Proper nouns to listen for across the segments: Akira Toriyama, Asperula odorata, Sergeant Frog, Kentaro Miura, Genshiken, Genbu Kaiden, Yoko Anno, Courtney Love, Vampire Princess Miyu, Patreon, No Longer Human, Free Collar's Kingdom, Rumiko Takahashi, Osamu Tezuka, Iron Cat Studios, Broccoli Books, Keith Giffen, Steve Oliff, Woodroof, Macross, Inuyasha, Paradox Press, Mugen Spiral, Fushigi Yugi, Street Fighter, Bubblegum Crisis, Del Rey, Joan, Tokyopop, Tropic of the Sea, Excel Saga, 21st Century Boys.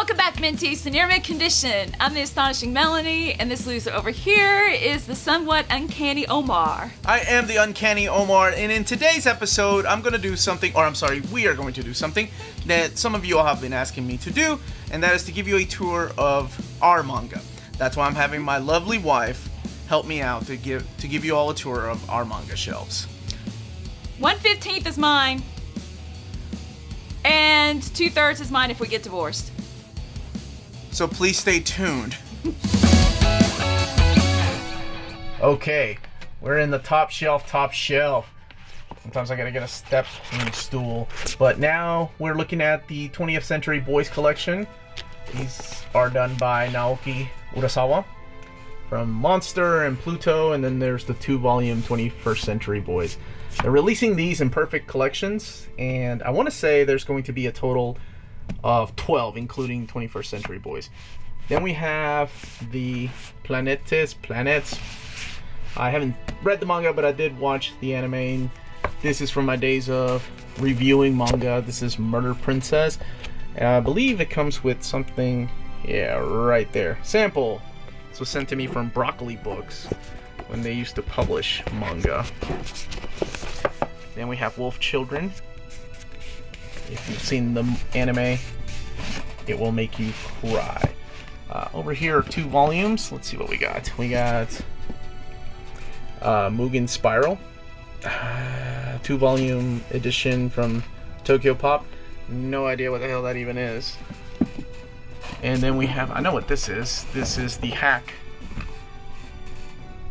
Welcome back, Minties, to Near Mid Condition. I'm the astonishing Melanie, and this loser over here is the somewhat uncanny Omar. I am the uncanny Omar, and in today's episode, we are going to do something that some of you all have been asking me to do, and that is to give you a tour of our manga. That's why I'm having my lovely wife help me out to give you all a tour of our manga shelves. 1/15 is mine, and 2/3 is mine if we get divorced. So please stay tuned. Okay, we're in the top shelf, Sometimes I gotta get a step in the stool. But now we're looking at the 20th Century Boys collection. These are done by Naoki Urasawa from Monster and Pluto, and then there's the 2-volume 21st Century Boys. They're releasing these in perfect collections, and I wanna say there's going to be a total of 12, including 21st Century Boys. Then we have the Planetes. I haven't read the manga, but I did watch the anime. And this is from my days of reviewing manga. This is Murder Princess. And I believe it comes with something, yeah, right there. Sample. This was sent to me from Broccoli Books when they used to publish manga. Then we have Wolf Children. If you've seen the anime, it will make you cry. Over here are 2 volumes. Let's see what we got. We got Mugen Spiral, 2-volume edition from Tokyopop. No idea what the hell that even is. And then we have, I know what this is. This is the Hack.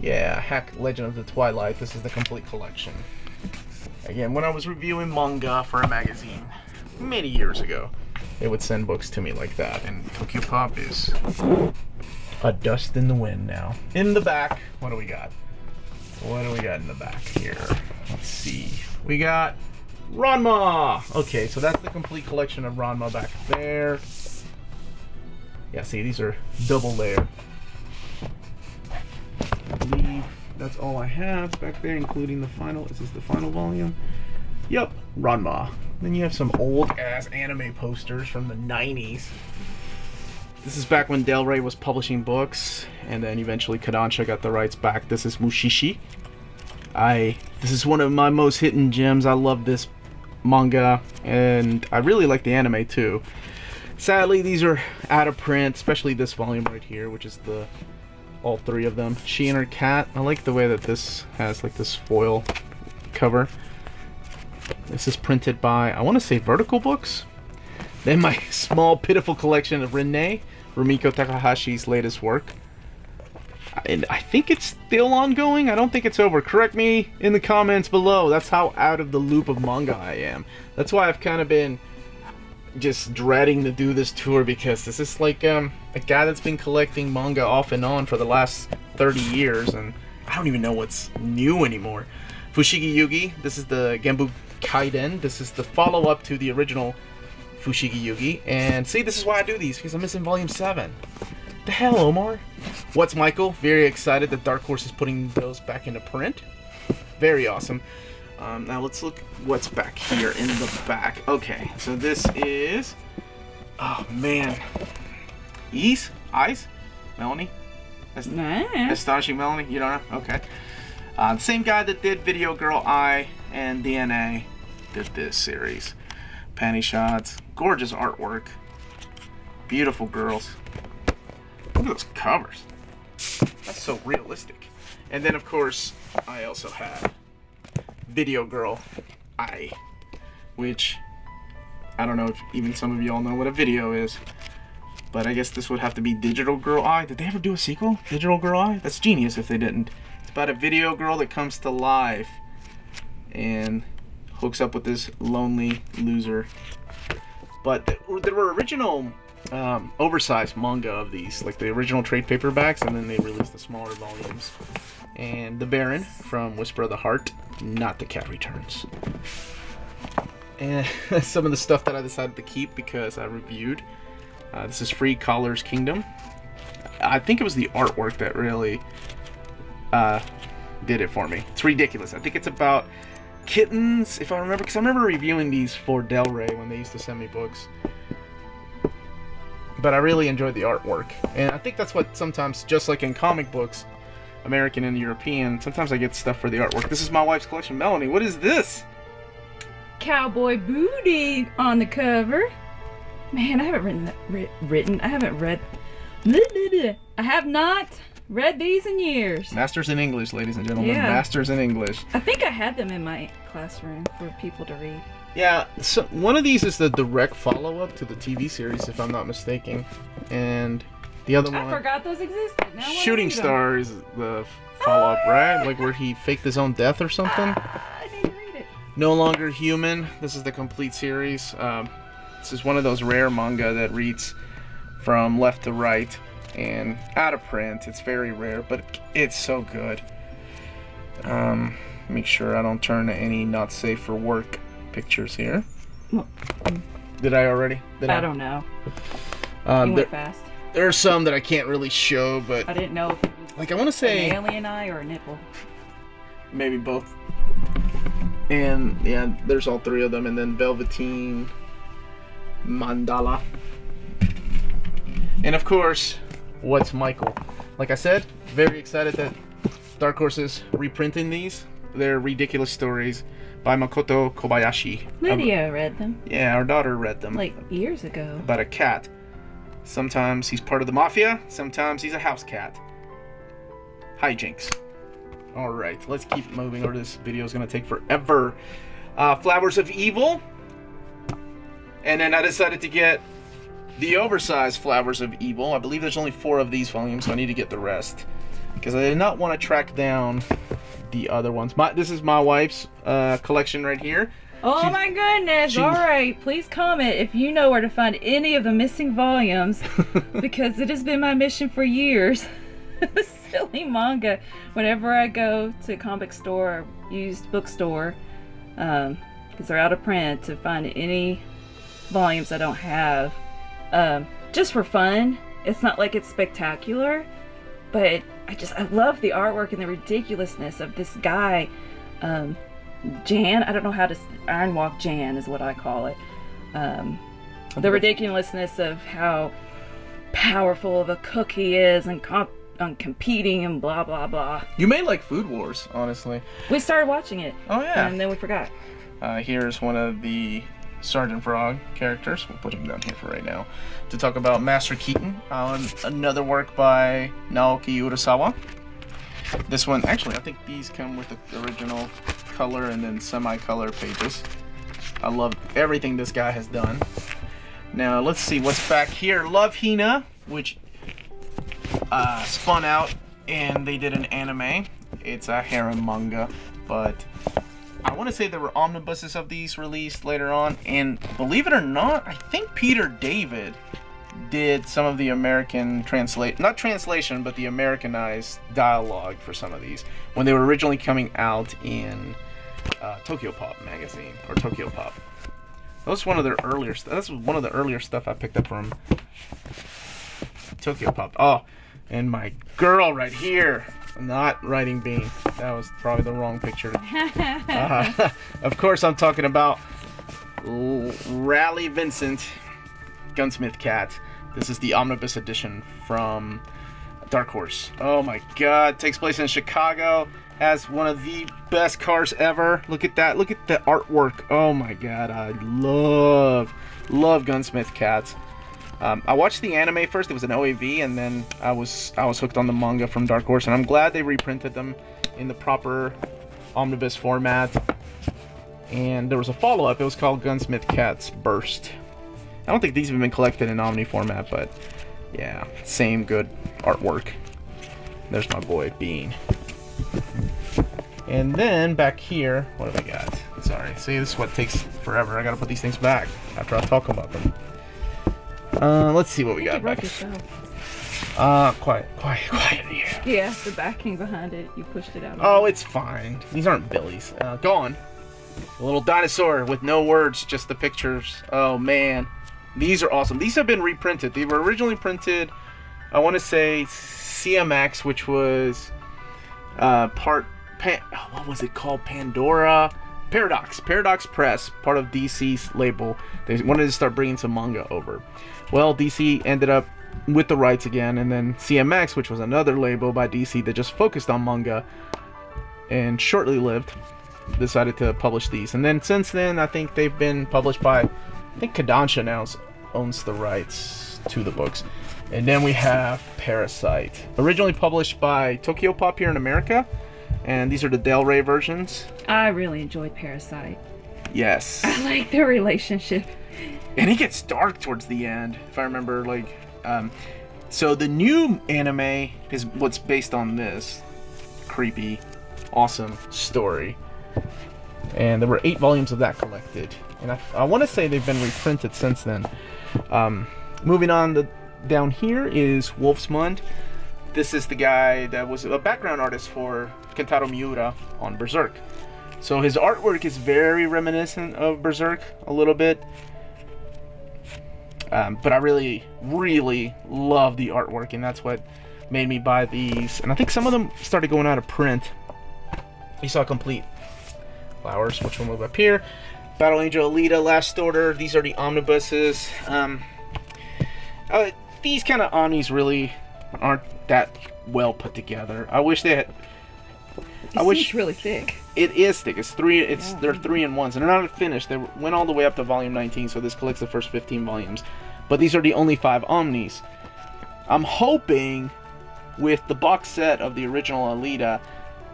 Yeah, Hack//Legend of the Twilight. This is the complete collection. Again, when I was reviewing manga for a magazine many years ago, they would send books to me like that, and Tokyopop is a dust in the wind now. In the back, what do we got? What do we got in the back here? Let's see. We got Ranma! Okay, so that's the complete collection of Ranma back there. Yeah, see, these are double layer. I believe that's all I have back there, including the final. Is this the final volume? Yep, Ranma. Then you have some old-ass anime posters from the 90s. This is back when Del Rey was publishing books, and then eventually Kodansha got the rights back. This is Mushishi. This is one of my most hidden gems. I love this manga, and I really like the anime too. Sadly, these are out of print, especially this volume right here, which is the all three of them. She and her cat. I like the way that this has like this foil cover. This is printed by, I want to say, Vertical Books. Then my small, pitiful collection of Rumiko Takahashi's latest work. And I think it's still ongoing. I don't think it's over. Correct me in the comments below. That's how out of the loop of manga I am. That's why I've kind of been just dreading to do this tour, because this is like a guy that's been collecting manga off and on for the last 30 years, and I don't even know what's new anymore. Fushigi Yugi, this is the Genbu Kaiden. This is the follow-up to the original Fushigi Yugi. And see, this is why I do these, because I'm missing volume 7. The hell, Omar? What's Michael? Very excited that Dark Horse is putting those back into print. Very awesome. Now let's look what's back here in the back. Okay, so this is, oh man, Melanie? Nah. Astonishing Melanie, you don't know? Okay. The same guy that did Video Girl Ai and DNA did this series. Panty shots, gorgeous artwork, beautiful girls. Look at those covers. That's so realistic. And then of course, I also had Video Girl Ai, which I don't know if even some of y'all know what a video is, but I guess this would have to be Digital Girl Ai. Did they ever do a sequel? Digital Girl Ai? That's genius if they didn't. It's about a video girl that comes to life and hooks up with this lonely loser. But there were original oversized manga of these, like the original trade paperbacks, and then they released the smaller volumes. And the Baron from Whisper of the Heart, not the Cat Returns. And some of the stuff that I decided to keep because I reviewed. This is Free Collar's Kingdom. I think it was the artwork that really did it for me. It's ridiculous. I think it's about kittens, if I remember, because I remember reviewing these for Del Rey when they used to send me books. but I really enjoyed the artwork. And I think that's what sometimes, just like in comic books, American and European, sometimes I get stuff for the artwork. This is my wife's collection. Melanie, what is this? Cowboy Booty on the cover. Man, I haven't I have not read these in years. Masters in English, ladies and gentlemen. Yeah. Masters in English. I think I had them in my classroom for people to read. Yeah, so one of these is the direct follow-up to the TV series, if I'm not mistaken. And the other one... I forgot those existed. Now Shooting Star is the follow-up, right? Like where he faked his own death or something? I didn't read it. No Longer Human. This is the complete series. This is one of those rare manga that reads from left to right and out of print. It's very rare, but it's so good. Make sure I don't turn to any not safe for work pictures here. Did I already? I don't know. You went fast. There are some that I can't really show, but I didn't know if it was like, I want to say an alien eye or a nipple. Maybe both. And yeah, there's all three of them, and then Velveteen Mandala. And of course, what's Michael? Like I said, very excited that Dark Horse is reprinting these. They're Ridiculous Stories by Makoto Kobayashi. Lydia read them. Yeah, our daughter read them. Like years ago. About a cat. Sometimes he's part of the mafia, sometimes he's a house cat. Hijinks. Alright, let's keep moving or this video is going to take forever. Flowers of Evil. And then I decided to get the oversized Flowers of Evil. I believe there's only 4 of these volumes, so I need to get the rest. Because I did not want to track down the other ones. This is my wife's collection right here. Oh my goodness. All right, please comment if you know where to find any of the missing volumes, because it has been my mission for years. Silly manga. Whenever I go to a comic store or used bookstore, because they're out of print, to find any volumes I don't have, just for fun. It's not like it's spectacular, but I love the artwork and the ridiculousness of this guy, Jan. I don't know how to, Ironwalk Jan is what I call it. The ridiculousness of how powerful of a cook he is and competing and blah blah blah. You may like Food Wars, honestly. We started watching it. Oh yeah. And then we forgot. Here's one of the Sergeant Frog characters. We'll put him down here for right now to talk about Master Keaton, another work by Naoki Urasawa. This one, actually, I think these come with the original color and then semi-color pages. I love everything this guy has done. Now let's see what's back here. Love Hina, which spun out and they did an anime. It's a harem manga, but I want to say there were omnibuses of these released later on, and believe it or not, I think Peter David did some of the American not translation, but the Americanized dialogue for some of these when they were originally coming out in Tokyopop magazine or Tokyopop. That's one of the earlier stuff I picked up from Tokyopop. Oh, and my girl right here. Not Writing Bean. That was probably the wrong picture. Of course, I'm talking about Raleigh Vincent, Gunsmith Cat. This is the omnibus edition from Dark Horse. Oh my God! Takes place in Chicago. Has one of the best cars ever. Look at that! Look at the artwork. Oh my God! I love Gunsmith Cats. I watched the anime first. It was an OAV, and then I was hooked on the manga from Dark Horse, and I'm glad they reprinted them in the proper omnibus format. And there was a follow-up. It was called Gunsmith Cats Burst. I don't think these have been collected in omni format, but yeah, same good artwork. There's my boy Bean. And then back here, what have I got? Sorry, see, this is what takes forever. I gotta put these things back after I talk about them. Let's see what we got back. Quiet here. Yeah, the backing behind it. You pushed it out. Oh, it's fine. These aren't Billy's. Gone. A little dinosaur with no words, just the pictures. Oh, man. These are awesome. These have been reprinted. They were originally printed, I want to say, CMX, which was what was it called? Pandora Paradox Press, part of DC's label. They wanted to start bringing some manga over. Well, DC ended up with the rights again, and then CMX, which was another label by DC that just focused on manga and shortly lived, decided to publish these. And then since then, I think they've been published by, I think Kodansha now owns the rights to the books. And then we have Parasite, originally published by Tokyopop here in America, and these are the Del Rey versions. I really enjoyed Parasite. Yes. I like their relationship. And it gets dark towards the end, if I remember. Like, so the new anime is what's based on this creepy, awesome story. And there were 8 volumes of that collected, and I want to say they've been reprinted since then. Moving on, down here is Wolfsmund. This is the guy that was a background artist for Kentaro Miura on Berserk. So his artwork is very reminiscent of Berserk a little bit. But I really, really love the artwork, and that's what made me buy these. And I think some of them started going out of print. You saw Complete Flowers, which will move up here. Battle Angel Alita, Last Order. These are the omnibuses. These kind of omnis really aren't that well put together. I wish they had. It's really thick. It is thick. It's three. It's yeah. They're 3-in-1s, and they're not finished. They went all the way up to volume 19, so this collects the first 15 volumes. But these are the only 5 omnis. I'm hoping with the box set of the original Alita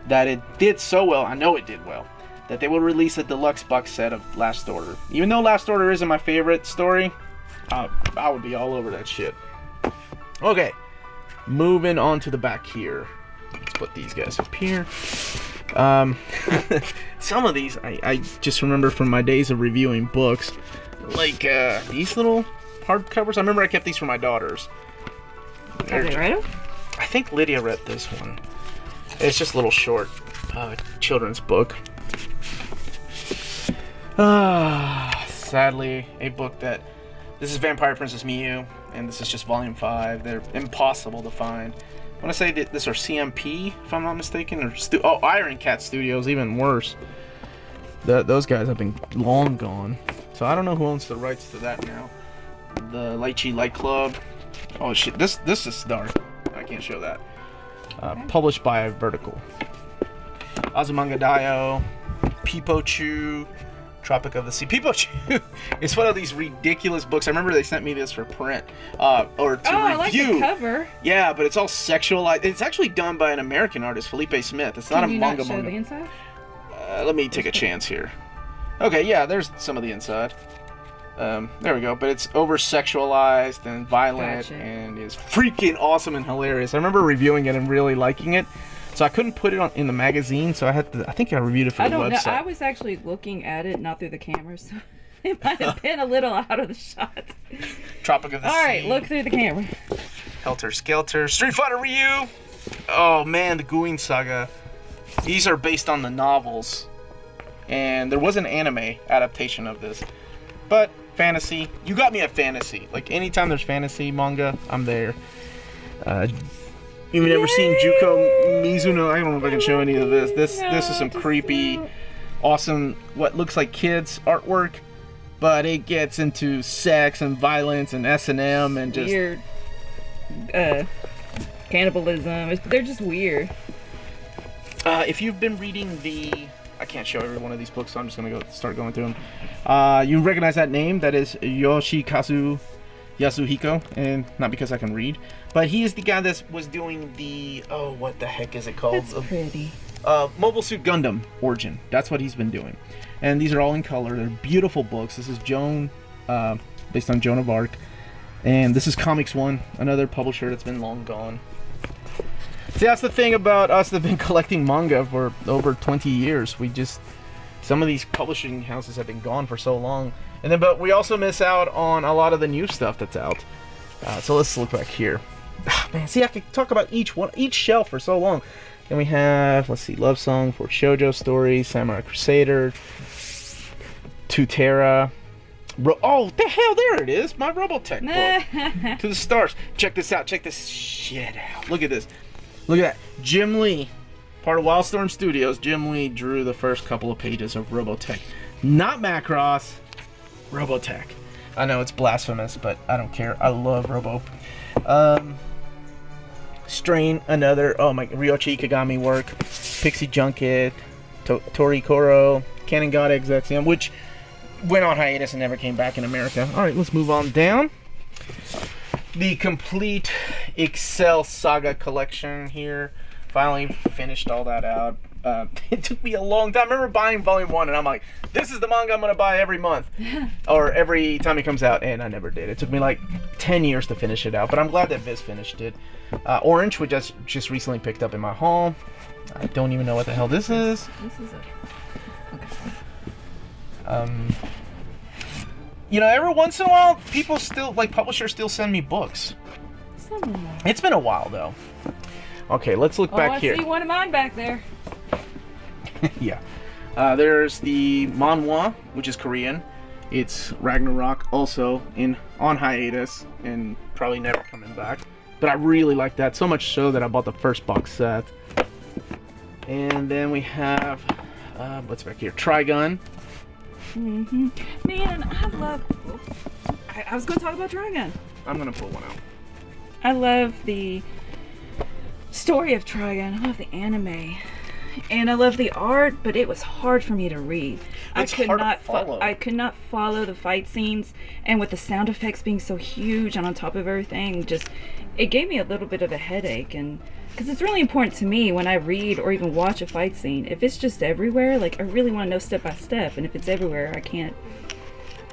that it did so well. I know it did well. That they will release a deluxe box set of Last Order. Even though Last Order isn't my favorite story, I would be all over that shit. Okay, moving on to the back here. Let's put these guys up here. Some of these I just remember from my days of reviewing books, like these little hardcovers. I remember I kept these for my daughters. Are they right? I think Lydia read this one. It's just a little short children's book. Sadly, a book that. This is Vampire Princess Miyu, and this is just volume 5. They're impossible to find. I want to say that this are CMP, if I'm not mistaken, or Iron Cat Studios, even worse. Those guys have been long gone, so I don't know who owns the rights to that now. The Lychee Light Club. Oh shit, this is dark. I can't show that. Published by Vertical. Azumanga Daioh, Pipochu. Tropic of the Sea. Pipochu! It's one of these ridiculous books. I remember they sent me this for print. Or to review. I like the cover. Yeah, but it's all sexualized. It's actually done by an American artist, Felipe Smith. It's not a manga. Can you not show the inside? Let me take a chance here. Okay, yeah, there's some of the inside. There we go. But it's over-sexualized and violent. Gotcha. And is freaking awesome and hilarious. I remember reviewing it and really liking it. So I couldn't put it on in the magazine, so I had to. I think I reviewed it for the website. I don't know. I was actually looking at it, not through the camera, so it might have been a little out of the shot. Tropic of the Sea. All right, look through the camera. Helter Skelter, Street Fighter Ryu. Oh man, the Guin Saga. These are based on the novels, and there was an anime adaptation of this. But fantasy, you got me at fantasy. Like anytime there's fantasy manga, I'm there. You've never seen Juko Mizuno. I don't know if I can show any of this. This is some creepy, awesome, what looks like kids artwork, but it gets into sex and violence and S&M and just weird cannibalism. They're just weird. If you've been reading the, I can't show every one of these books, so I'm just gonna start going through them. You recognize that name? That is Yoshikazu Yasuhiko, and not because I can read, but he is the guy that was doing the, oh, what the heck is it called? That's pretty. Mobile Suit Gundam Origin. That's what he's been doing. And these are all in color. They're beautiful books. This is Joan, based on Joan of Arc. And this is Comics One, another publisher that's been long gone. See, that's the thing about us that have been collecting manga for over 20 years. We just, some of these publishing houses have been gone for so long. And then, but we also miss out on a lot of the new stuff that's out. So let's look back here. Oh, man, see, I could talk about each shelf for so long. And we have, let's see, Love Song, for Shoujo Story, Samurai Crusader, Tutera. Oh, the hell, there it is, my Robotech book. To the stars. Check this out. Check this shit out. Look at this. Look at that. Jim Lee, Part of Wildstorm Studios, Jim Lee drew the first couple of pages of Robotech. Not Macross, Robotech. I know it's blasphemous, but I don't care. I love Robo. Strain, another. Oh my, Ryoichi Kagami work. Pixie Junket, Torikoro, Canon God XXM, which went on hiatus and never came back in America. All right, let's move on down. The complete Excel Saga collection here. Finally finished all that out. It took me a long time. I remember buying volume 1 and I'm like, this is the manga I'm gonna buy every month or every time it comes out, and I never did. It took me like 10 years to finish it out, but I'm glad that Viz finished it. Orange, which I just recently picked up in my haul. I don't even know what the hell this is. This is a... okay. You know, every once in a while, people still, like, publishers still send me books. It's been a while, though. Okay, let's look back here. I see one of mine back there. Yeah. There's the manhwa, which is Korean. It's Ragnarok, also on hiatus and probably never coming back. But I really like that, so much so that I bought the first box set. And then we have, what's back here? Trigun. Mm-hmm. Man, I love... I was going to talk about Trigun. I'm going to pull one out. I love the story of Trigun. I love the anime. And I love the art, but it was hard for me to read. It's I could not follow the fight scenes, and with the sound effects being so huge and on top of everything, just it gave me a little bit of a headache. And because it's really important to me when I read or even watch a fight scene, if it's just everywhere, like I really want to know step by step, and if it's everywhere, I can't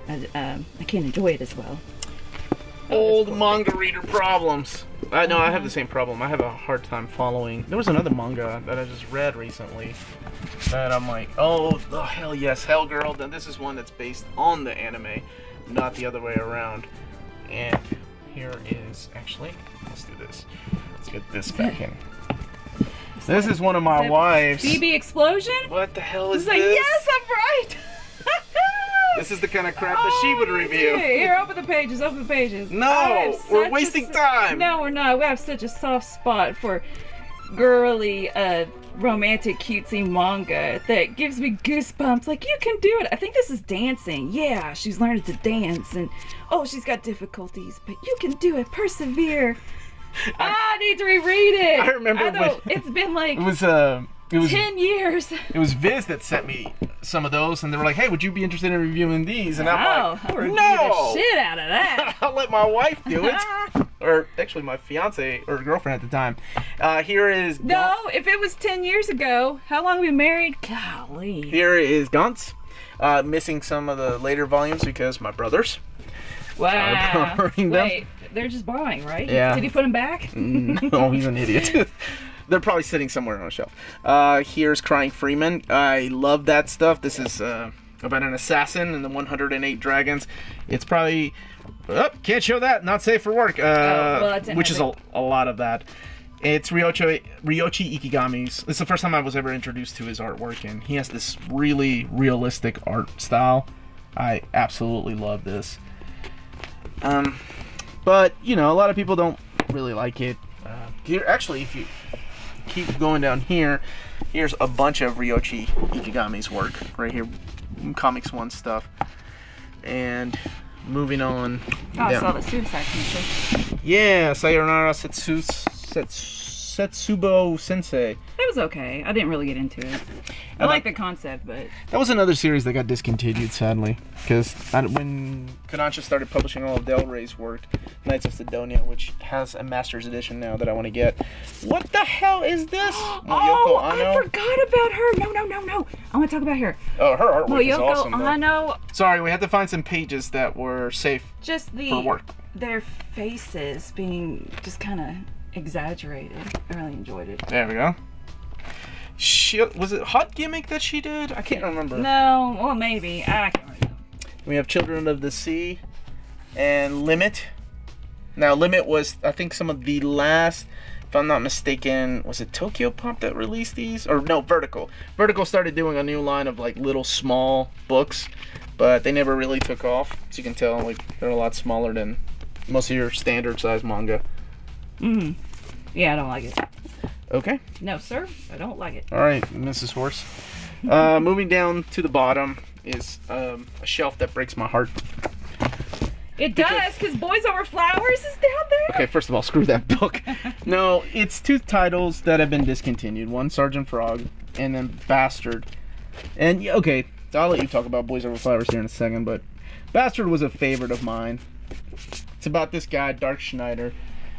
enjoy it as well. Old manga reader problems. I know I have the same problem. I have a hard time following. There was another manga that I just read recently that I'm like, oh hell yes, Hell Girl. Then this is one that's based on the anime, not the other way around. And here is actually, let's do this. Let's get this back in. This is one of my wives. BB Explosion? What the hell is this? Like, yes, I'm right. This is the kind of crap that she would review. Here, open the pages, open the pages. No, we're wasting time. No, we're not. We have such a soft spot for girly, romantic, cutesy manga that gives me goosebumps. Like, you can do it. I think this is dancing. Yeah, she's learning to dance, and oh, she's got difficulties, but you can do it. Persevere. I need to reread it. I remember it's been like... It was 10 years. It was Viz that sent me some of those, and they were like, hey, would you be interested in reviewing these? And I'm like, no! I'll review the shit out of that. I'll let my wife do it. Or actually my fiance or girlfriend at the time. Here is... No, if it was 10 years ago, how long we married? Golly. Here is Gantz. Missing some of the later volumes because my brothers are borrowing them. Wait, they're just borrowing, right? Yeah. Did he put them back? No, he's an idiot. They're probably sitting somewhere on a shelf. Here's Crying Freeman. I love that stuff. This is about an assassin and the 108 dragons. It's probably... Oh, can't show that. Not safe for work. Which is a lot of that. It's Ryoichi Ikigami's. It's the first time I was ever introduced to his artwork, and he has this really realistic art style. I absolutely love this. But, you know, a lot of people don't really like it. Actually, if you... keep going down here, here's a bunch of Ryoichi Ikigami's work right here, Comics One stuff, and moving on. Oh, I saw the Suicide Teacher. Yeah, Sayonara Setsubo Sensei. It was okay. I didn't really get into it. I like the concept, but... That was another series that got discontinued, sadly, because when Kodansha started publishing all of Del Rey's work, Knights of Sidonia, which has a Master's Edition now that I want to get. What the hell is this? Yoko Anno. I forgot about her. No. I want to talk about her. Oh, her artwork is awesome, though. Anno. Sorry, we had to find some pages that were safe for work. Their faces being just kind of... exaggerated. I really enjoyed it. There we go. Was it Hot Gimmick that she did? I can't remember. No, well maybe. I can't remember. We have Children of the Sea and Limit. Now Limit was, I think, some of the last, if I'm not mistaken, was it Tokyopop that released these? Or no, Vertical. Vertical started doing a new line of like little small books, but they never really took off. As you can tell, like they're a lot smaller than most of your standard size manga. Yeah, I don't like it. Okay. No, sir. I don't like it. All right, Mrs. Horse. Moving down to the bottom is a shelf that breaks my heart. It does, because Boys Over Flowers is down there. Okay, first of all, screw that book. No, it's two titles that have been discontinued. One, Sergeant Frog, and then Bastard. And, okay, I'll let you talk about Boys Over Flowers here in a second, but Bastard was a favorite of mine. It's about this guy, Dark Schneider.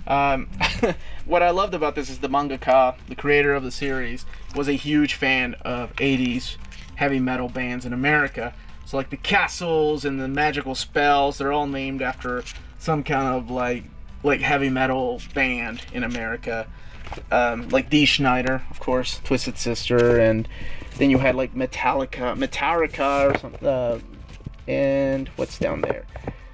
What I loved about this is the mangaka, the creator of the series, was a huge fan of 80s heavy metal bands in America. So like the castles and the magical spells, they're all named after some kind of like heavy metal band in America. Like Dee Schneider, of course, Twisted Sister, and then you had like Metallica or something. And what's down there?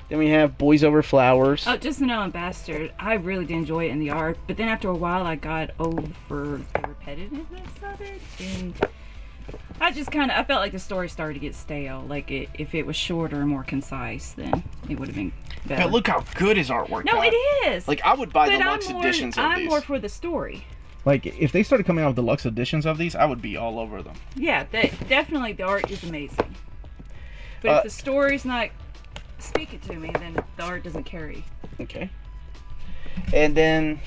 Then we have Boys Over Flowers. Oh, just to know on Bastard, I really did enjoy it in the art, but then after a while I got over the repetitiveness of it, and I just kind of, I felt like the story started to get stale. Like, if it was shorter and more concise, then it would have been better. But look how good his artwork is. No, it is. Like, I would buy deluxe editions of these. I'm more for the story. Like, if they started coming out with deluxe editions of these, I would be all over them. Yeah, definitely the art is amazing. But if the story's not speaking to me, then the art doesn't carry. Okay. And then,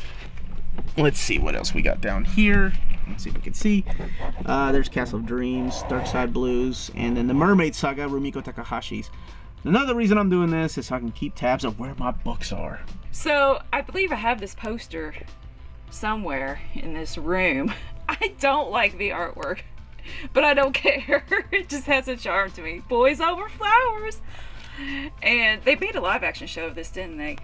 let's see what else we got down here. Let's see if we can see. There's Castle of Dreams, Dark Side Blues, and then the Mermaid Saga, Rumiko Takahashi's. Another reason I'm doing this is so I can keep tabs of where my books are. So I believe I have this poster somewhere in this room. I don't like the artwork, but I don't care. It just has a charm to me. Boys Over Flowers. And they made a live action show of this, didn't they?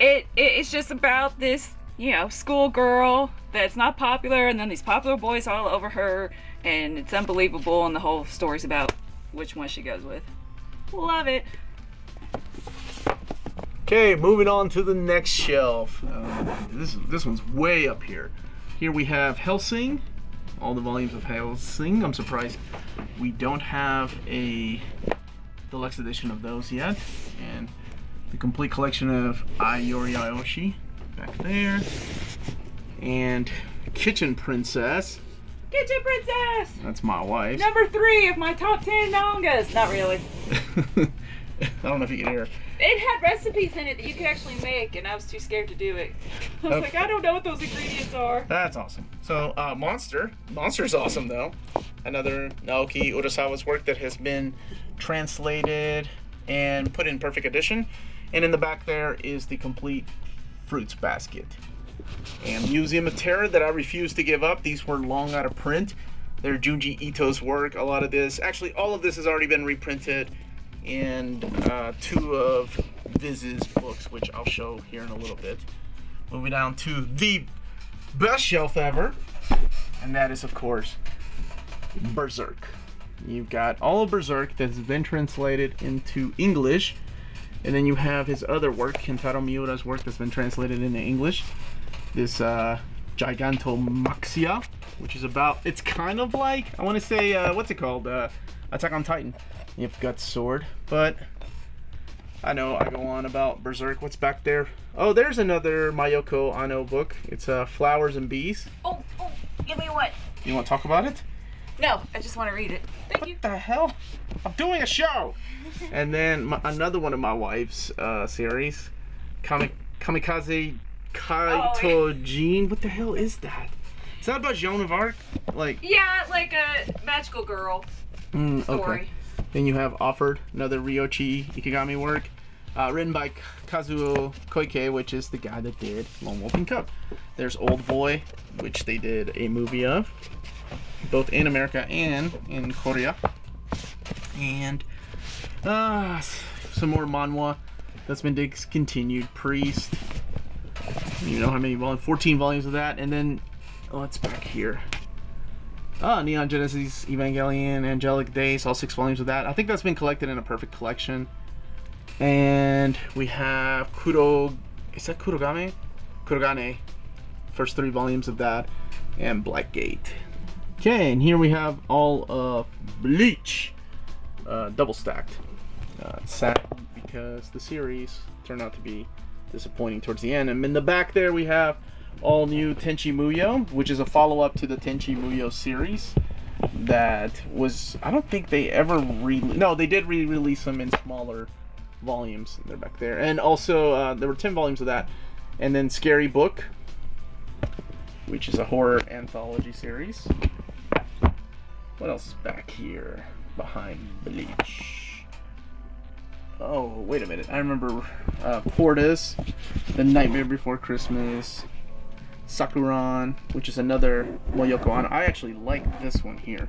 It's just about this, you know, schoolgirl that's not popular, and then these popular boys all over her, and it's unbelievable, and the whole story's about which one she goes with. Love it. Okay, moving on to the next shelf. This one's way up here. Here we have Hellsing, all the volumes of Hellsing. I'm surprised we don't have a deluxe edition of those yet. And the complete collection of Ayori Aoshi back there, and Kitchen Princess. Kitchen Princess! That's my wife. Number 3 of my top 10 mangas. Not really. I don't know if you can hear her. It had recipes in it that you could actually make, and I was too scared to do it. I was like, I don't know what those ingredients are. That's awesome. So, Monster. Monster's awesome, though. Another Naoki Urasawa's work that has been translated and put in perfect edition. And in the back there is the complete Fruits Basket. And Museum of Terror that I refuse to give up. These were long out of print. They're Junji Ito's work. A lot of this, actually all of this has already been reprinted in 2 of Viz's books, which I'll show here in a little bit. Moving down to the best shelf ever. And that is, of course, Berserk. You've got all of Berserk that's been translated into English. And then you have his other work, Kentaro Miura's work that's been translated into English. This Gigantomaxia, which is about, it's kind of like, I want to say, what's it called? Attack on Titan. You've got Sword, but I know I go on about Berserk. What's back there? Oh, there's another Mayoko Ano book. It's Flowers and Bees. Oh, give me one. You want to talk about it? No, I just want to read it. Thank you. What the hell? I'm doing a show! And then another one of my wife's series, Kamikaze Kaitojin. What the hell is that? Is that about Joan of Arc? Like, yeah, like a magical girl story. Okay. Then you have Offered, another Ryoichi Ikigami work, written by Kazuo Koike, which is the guy that did Lone Wolf and Cub. There's Old Boy, which they did a movie of, both in America and in Korea. And some more manhwa that's been discontinued. Priest, you know how many volumes, 14 volumes of that. And then, oh, it's back here. Neon Genesis Evangelion, Angelic Days, all 6 volumes of that. I think that's been collected in a perfect collection. And we have Kurogane, first 3 volumes of that, and Blackgate. Okay, and here we have all of Bleach, double stacked. It's sad because the series turned out to be disappointing towards the end. And in the back there we have all-new Tenchi Muyo, which is a follow-up to the Tenchi Muyo series that was... I don't think they ever really... No, they did re-release them in smaller volumes. They're back there. And also, there were 10 volumes of that. And then Scary Book, which is a horror anthology series. What else is back here behind Bleach? Oh, wait a minute. I remember Portis, The Nightmare Before Christmas, Sakuran, which is another Moyoko Ano. I actually like this one here.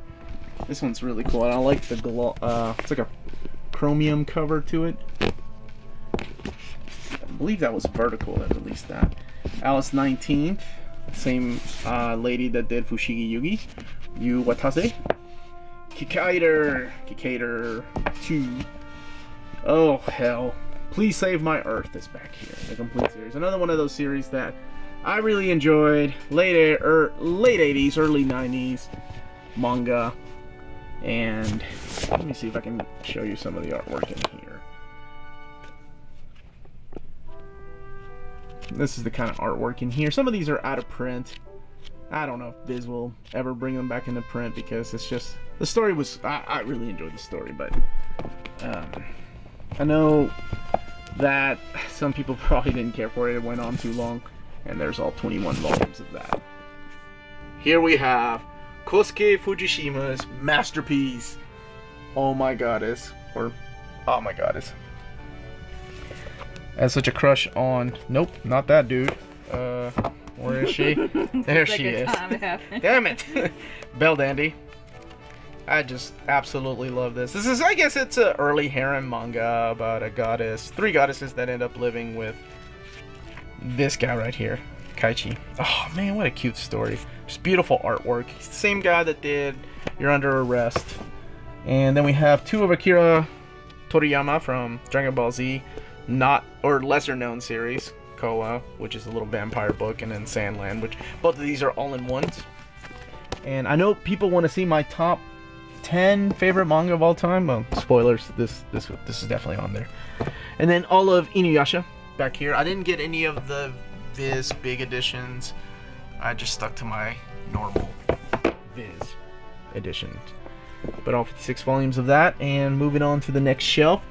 This one's really cool. And I like the glow. It's like a chromium cover to it. I believe that was Vertical that released that. Alice 19th, same lady that did Fushigi Yugi, Yu Watase. Kikaider 2. Oh hell. Please Save My Earth is back here. The complete series. Another one of those series that I really enjoyed. Late 80s, early 90s manga. And let me see if I can show you some of the artwork in here. This is the kind of artwork in here. Some of these are out of print. I don't know if Viz will ever bring them back into print because it's just... The story was... I really enjoyed the story, but... I know that some people probably didn't care for it. It went on too long. And there's all 21 volumes of that. Here we have Kosuke Fujishima's masterpiece, Oh My Goddess, or Oh My Goddess. I had such a crush on... Nope, not that dude. Where is she? There she is. Damn it! Belle Dandy. I just absolutely love this. This is, I guess it's an early harem manga about a goddess. Three goddesses that end up living with this guy right here, Kaichi. Oh man, what a cute story. Just beautiful artwork. He's the same guy that did You're Under Arrest. And then we have two of Akira Toriyama from Dragon Ball Z. Not, or lesser known series, Koa, which is a little vampire book, and then Sandland, which both of these are all in ones. And I know people want to see my top 10 favorite manga of all time. Well, spoilers, this is definitely on there. And then all of Inuyasha back here. I didn't get any of the Viz big editions. I just stuck to my normal Viz edition. But all 56 volumes of that, and moving on to the next shelf.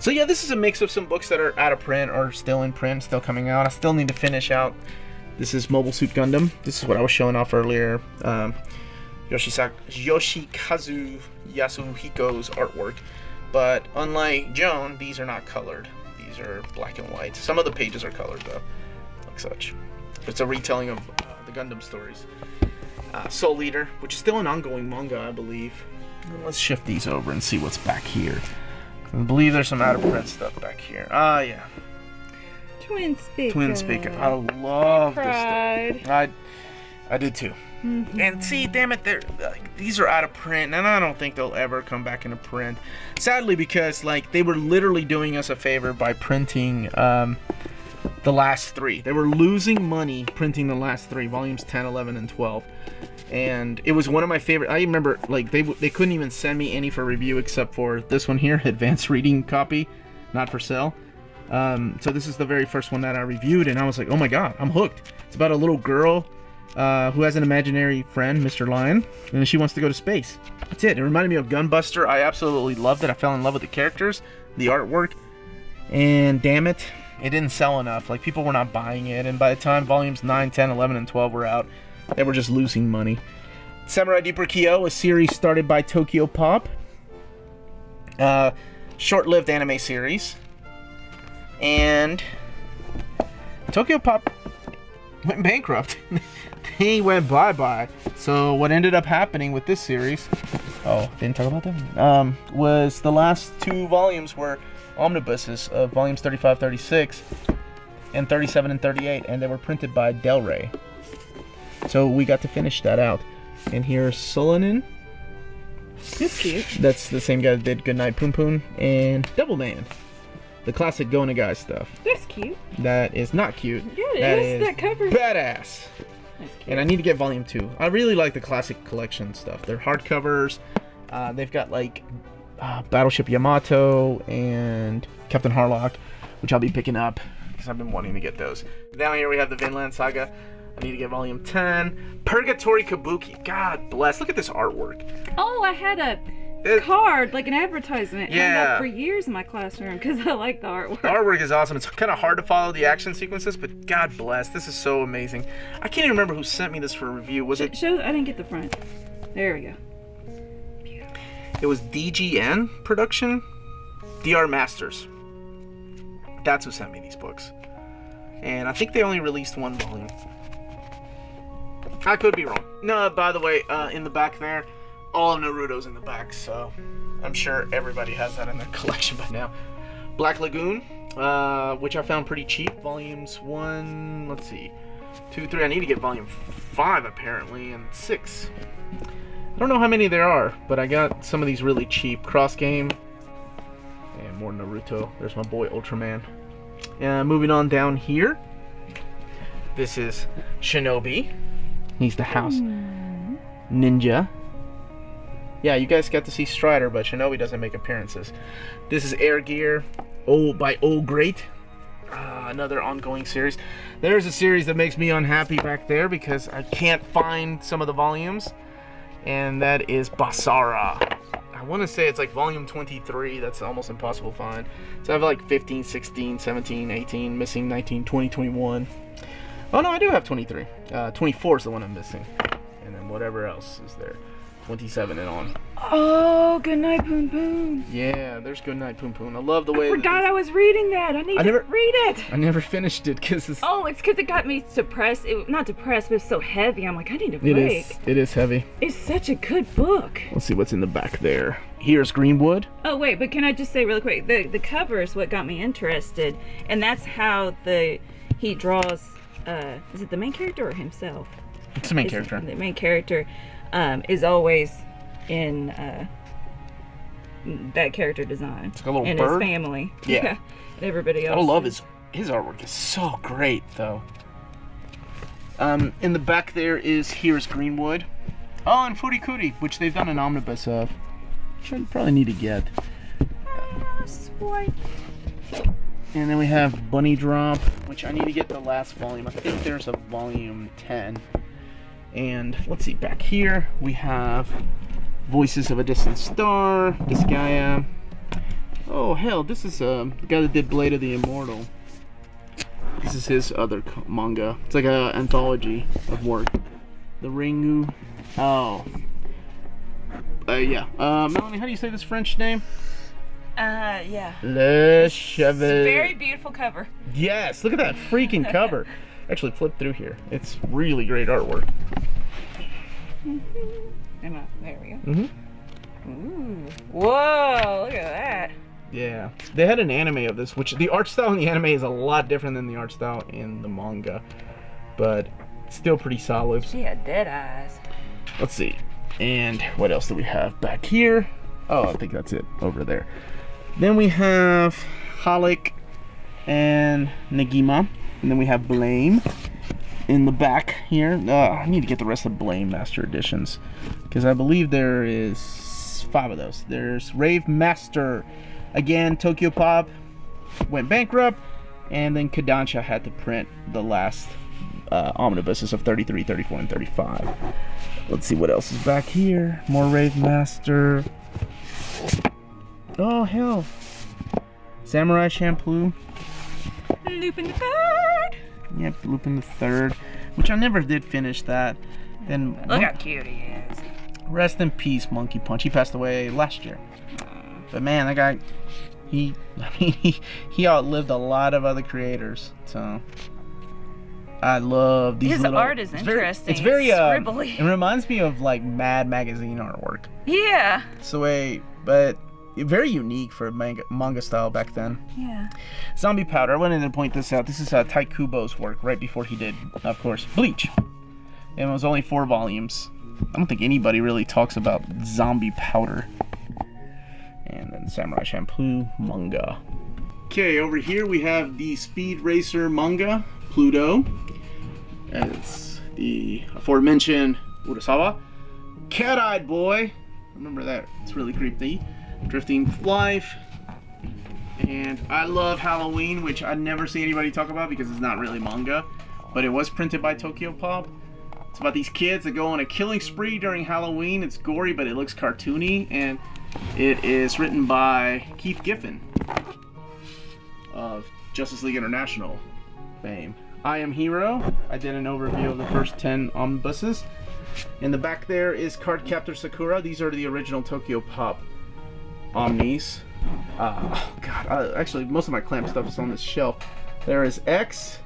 So yeah, this is a mix of some books that are out of print or still in print, still coming out. I still need to finish out. This is Mobile Suit Gundam. This is what I was showing off earlier. Yoshikazu Yasuhiko's artwork. But unlike Joan, these are not colored. These are black and white. Some of the pages are colored though, like such. It's a retelling of the Gundam stories. Soul Eater, which is still an ongoing manga, I believe. Let's shift these over and see what's back here. I believe there's some out of print stuff back here. Yeah. Twin Speaker. I love this stuff. I did too. Mm-hmm. And see, damn it, these are out of print, and I don't think they'll ever come back into print. Sadly, because like they were literally doing us a favor by printing the last three. They were losing money printing the last three volumes, 10, 11, and 12. And it was one of my favorite. I remember like they couldn't even send me any for review except for this one here, advanced reading copy, not for sale. So this is the very first one that I reviewed, and I was like, oh my god, I'm hooked. It's about a little girl who has an imaginary friend, Mr. Lion, and she wants to go to space. That's it. It reminded me of Gunbuster. I absolutely loved it. I fell in love with the characters, the artwork, and damn it, it didn't sell enough. Like, people were not buying it, and by the time volumes 9, 10, 11, and 12 were out, they were just losing money. Samurai Deeper Kyo, a series started by Tokyopop. Short-lived anime series. And Tokyopop went bankrupt. They went bye-bye. So what ended up happening with this series... Oh, didn't talk about that? Was the last two volumes were omnibuses of volumes 35, 36, and 37 and 38. And they were printed by Del Rey. So we got to finish that out. And here's Solanin. That's cute. That's the same guy that did Goodnight Poon Poon and Devilman. The classic Gonagai stuff. That's cute. That is not cute. Yeah, it is. That cover. Badass. That's cute. And I need to get volume 2. I really like the classic collection stuff. They're hardcovers. They've got like Battleship Yamato and Captain Harlock, which I'll be picking up because I've been wanting to get those. Down here we have the Vinland Saga. I need to get volume 10. Purgatory Kabuki. God bless. Look at this artwork. Oh, I had a card, like an advertisement, hung up for years in my classroom because I like the artwork. The artwork is awesome. It's kind of hard to follow the action sequences, but God bless. This is so amazing. I can't even remember who sent me this for a review. Was it? Show, I didn't get the front. There we go. Beautiful. It was DGN Production. DR Masters. That's who sent me these books. And I think they only released one volume. I could be wrong. No, by the way, in the back there, all of Naruto's in the back, so I'm sure everybody has that in their collection by now. Black Lagoon, which I found pretty cheap. Volumes 1, let's see, 2, 3. I need to get volume 5, apparently, and 6. I don't know how many there are, but I got some of these really cheap. Cross Game, and more Naruto. There's my boy Ultraman. Moving on down here, this is Shinobi. He's the house ninja. Yeah, you guys got to see Strider, but Shinobi doesn't make appearances. This is Air Gear, by Oh Great, another ongoing series. There's a series that makes me unhappy back there because I can't find some of the volumes, and that is Basara. I want to say it's like volume 23. That's almost impossible to find. So I have like 15, 16, 17, 18, missing 19, 20, 21. Oh no, I do have 23. 24 is the one I'm missing. And then whatever else is there. 27 and on. Oh, Goodnight Poon Poon. Yeah, there's Goodnight Poon Poon. I love the way I forgot I was reading that. I never read it. I never finished it because it's... Oh, it's because it got me depressed. Not depressed, but it's so heavy. I'm like, I need a break. It is heavy. It's such a good book. Let's see what's in the back there. Here's Greenwood. Oh, wait, but can I just say really quick, the cover is what got me interested. And that's how he draws... is it the main character or himself? It's the main character. The main character is always in that character design. It's like a little and bird. And his family. Yeah. And everybody else. I love his artwork is so great, though. In the back there is Here's Greenwood. Oh, and Furikuri, which they've done an omnibus of. Should probably need to get. And then we have Bunny Drop, which I need to get the last volume. I think there's a volume 10. And let's see, back here we have Voices of a Distant Star. This guy, oh hell, this is the guy that did Blade of the Immortal. This is his other manga. It's like an anthology of work. The Ringu, Melanie, how do you say this French name? Yeah. Le Cheval. Very beautiful cover. Yes, look at that freaking cover. Actually, flip through here. It's really great artwork. There we go. Ooh. Whoa, look at that. Yeah. They had an anime of this, which the art style in the anime is a lot different than the art style in the manga. But still pretty solid. She had dead eyes. Let's see. And what else do we have back here? Oh, I think that's it over there. Then we have Halik and Nagima. And then we have Blame in the back here. I need to get the rest of Blame Master Editions because I believe there is 5 of those. There's Rave Master. Again, Tokyopop went bankrupt. And then Kodansha had to print the last omnibuses of 33, 34, and 35. Let's see what else is back here. More Rave Master. Oh, hell. Samurai Champloo. Lupin the Third. Yep, Lupin the Third, which I never did finish that. Then look how cute he is. Rest in peace, Monkey Punch. He passed away last year. But man, that guy, he outlived a lot of other creators. So I love these. His art is interesting. It's very scribbly. It reminds me of like Mad Magazine artwork. Yeah. So but very unique for manga style back then. Yeah. Zombie Powder. I wanted to point this out. This is Tai Kubo's work right before he did, of course, Bleach. And it was only 4 volumes. I don't think anybody really talks about Zombie Powder. And then Samurai Champloo manga. Okay, over here we have the Speed Racer manga, Pluto. And it's the aforementioned Urasawa. Cat-Eyed Boy. Remember that. It's really creepy. Drifting Life. And I love Halloween, which I never see anybody talk about because it's not really manga, but it was printed by Tokyopop. It's about these kids that go on a killing spree during Halloween. It's gory, but it looks cartoony, and it is written by Keith Giffen of Justice League International fame. I Am Hero. I did an overview of the first 10 omnibuses. In the back there is Cardcaptor Sakura. These are the original Tokyopop omnis. Oh god, actually most of my clamp stuff is on this shelf. There is X,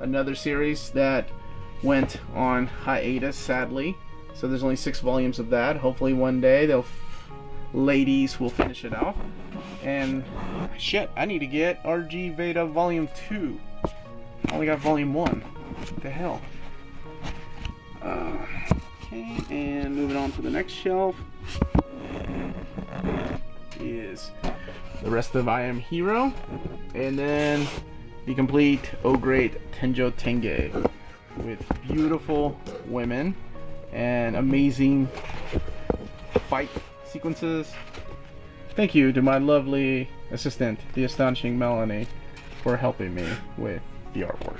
another series that went on hiatus, sadly. So there's only 6 volumes of that. Hopefully one day they'll ladies will finish it out. And shit, I need to get RG Veda Volume 2. I only got Volume 1. What the hell? Okay, and moving on to the next shelf is the rest of I Am Hero, and then the complete O Great Tenjo Tenge with beautiful women and amazing fight sequences. Thank you to my lovely assistant, the astonishing Melanie, for helping me with the artwork.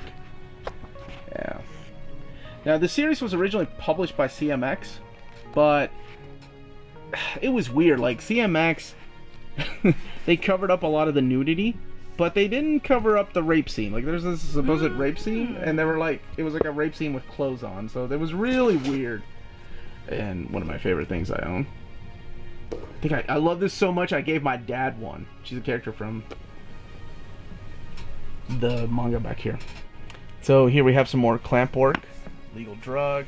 Yeah. Now the series was originally published by CMX, but it was weird. Like CMX, they covered up a lot of the nudity, but they didn't cover up the rape scene. Like there's this supposed rape scene, and they were like, it was like a rape scene with clothes on, so that was really weird. And one of my favorite things I own. I think I love this so much I gave my dad one. She's a character from the manga back here. So here we have some more clamp work. Legal Drug.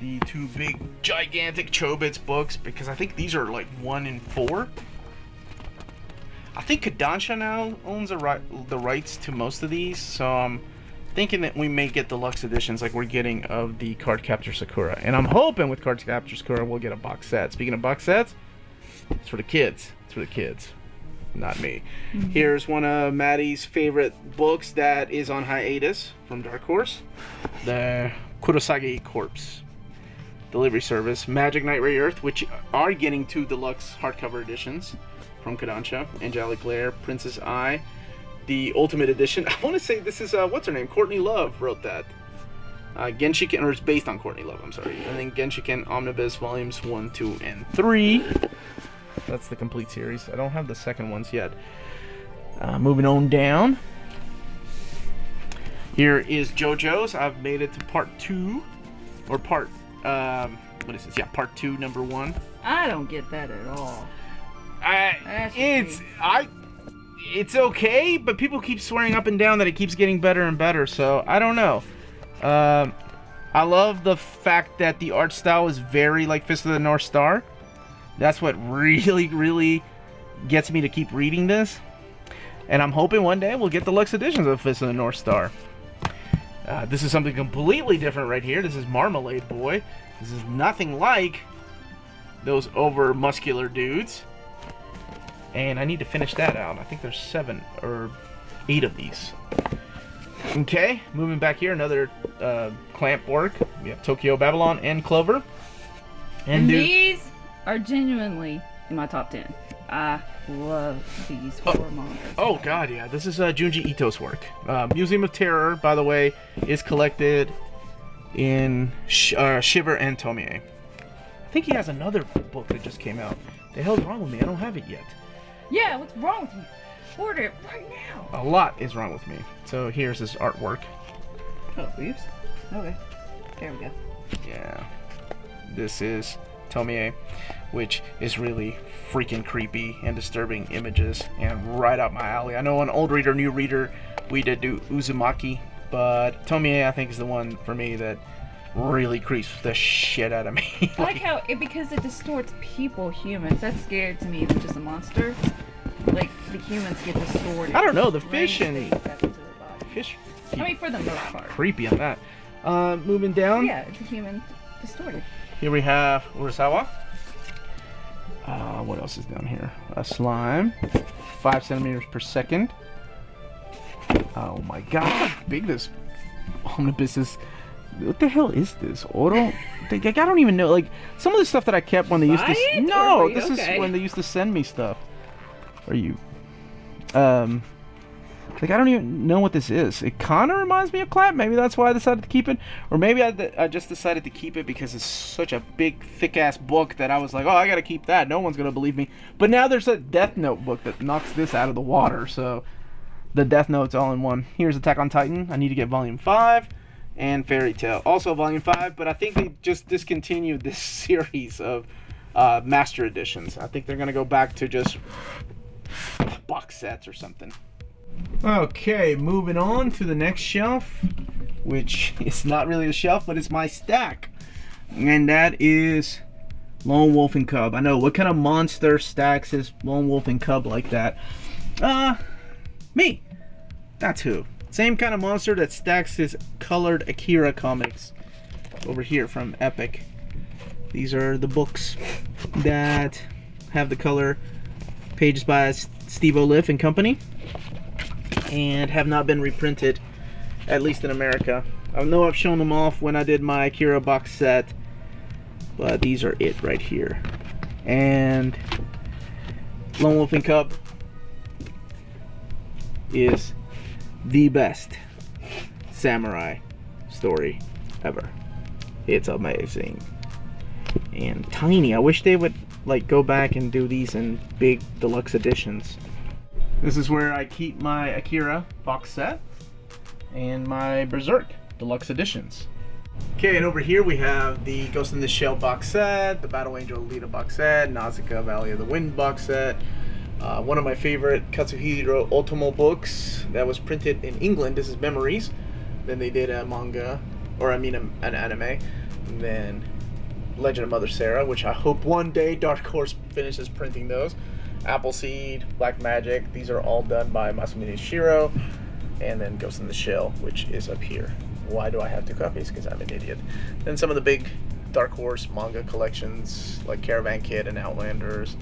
The two big gigantic Chobits books, because I think these are like 1 and 4. I think Kodansha now owns the rights to most of these, so I'm thinking that we may get deluxe editions like we're getting of the Cardcaptor Sakura. And I'm hoping with Cardcaptor Sakura we'll get a box set. Speaking of box sets, it's for the kids. It's for the kids, not me. Mm-hmm. Here's one of Maddie's favorite books that is on hiatus from Dark Horse. The Kurosagi Corpse Delivery Service, Magic Knight Ray Earth, which are getting 2 deluxe hardcover editions from Kodansha, Angelic Lair, Princess Ai, the Ultimate Edition. I want to say this is, what's her name? Courtney Love wrote that. Genshiken, or it's based on Courtney Love, I'm sorry. And then Genshiken Omnibus Volumes 1, 2, and 3. That's the complete series. I don't have the second ones yet. Moving on down. Here is JoJo's. I've made it to part 2, or what is this? Yeah, part 2, number 1. I don't get that at all. It's okay, but people keep swearing up and down that it keeps getting better and better. So I don't know. I love the fact that the art style is very like Fist of the North Star. That's what really, really gets me to keep reading this. And I'm hoping one day we'll get deluxe editions of Fist of the North Star. This is something completely different right here. This is Marmalade Boy. This is nothing like those over-muscular dudes. And I need to finish that out. I think there's 7 or 8 of these. Okay, moving back here, another clamp work. We have Tokyo Babylon and Clover. And these are genuinely in my top 10. I love these horror monsters. Oh god, yeah. This is Junji Ito's work. Museum of Terror, by the way, is collected in Shiver and Tomie. I think he has another book that just came out. The hell's wrong with me? I don't have it yet. Yeah, what's wrong with you? Order it right now. A lot is wrong with me. So here's this artwork. Oh, leaves? Okay. There we go. Yeah. This is Tomie, which is really freaking creepy and disturbing images and right up my alley. I know on Old Reader, New Reader, we did do Uzumaki, but Tomie I think is the one for me that really creeps the shit out of me. I like how, because it distorts people, humans. That's scary to me, which is a monster. Like, the humans get distorted. I don't know, the fish and... Fish... I mean, for the most part. Creepy on that. Moving down. Yeah, it's a human distorted. Here we have Urasawa. What else is down here? A slime. 5 centimeters per second. Oh my god, how big this omnibus is. What the hell is this? Oro? I don't even know. Like, some of the stuff that I kept when they used to... No, this is when they used to send me stuff. Are you... Like, I don't even know what this is. It kind of reminds me of Clap. Maybe that's why I decided to keep it. Or maybe I just decided to keep it because it's such a big, thick-ass book that I was like, oh, I gotta keep that. No one's gonna believe me. But now there's a Death Note book that knocks this out of the water, so the Death Note's all in one. Here's Attack on Titan. I need to get Volume 5 and Fairy Tail. Also Volume 5, but I think they just discontinued this series of Master Editions. I think they're gonna go back to just box sets or something. Okay, moving on to the next shelf, which it's not really a shelf, but it's my stack. And that is Lone Wolf and Cub. I know, what kind of monster stacks is Lone Wolf and Cub like that? Me. That's who. Same kind of monster that stacks his colored Akira comics over here from Epic. These are the books that have the color pages by Steve Oliff and company, and have not been reprinted, at least in America. I know I've shown them off when I did my Akira box set, but these are it right here. And Lone Wolf and Cub is the best samurai story ever. It's amazing and tiny. I wish they would like go back and do these in big deluxe editions. This is where I keep my Akira box set and my Berserk deluxe editions. Okay, and over here we have the Ghost in the Shell box set, the Battle Angel Alita box set, Nausicaa Valley of the Wind box set, one of my favorite Katsuhiro Otomo books that was printed in England. This is Memories. Then they did a manga, or I mean an anime. And then Legend of Mother Sarah, which I hope one day Dark Horse finishes printing those. Appleseed, Black Magic, these are all done by Masamune Shiro, and then Ghost in the Shell, which is up here. Why do I have two copies? Because I'm an idiot. Then some of the big Dark Horse manga collections, like Caravan Kid and Outlanders.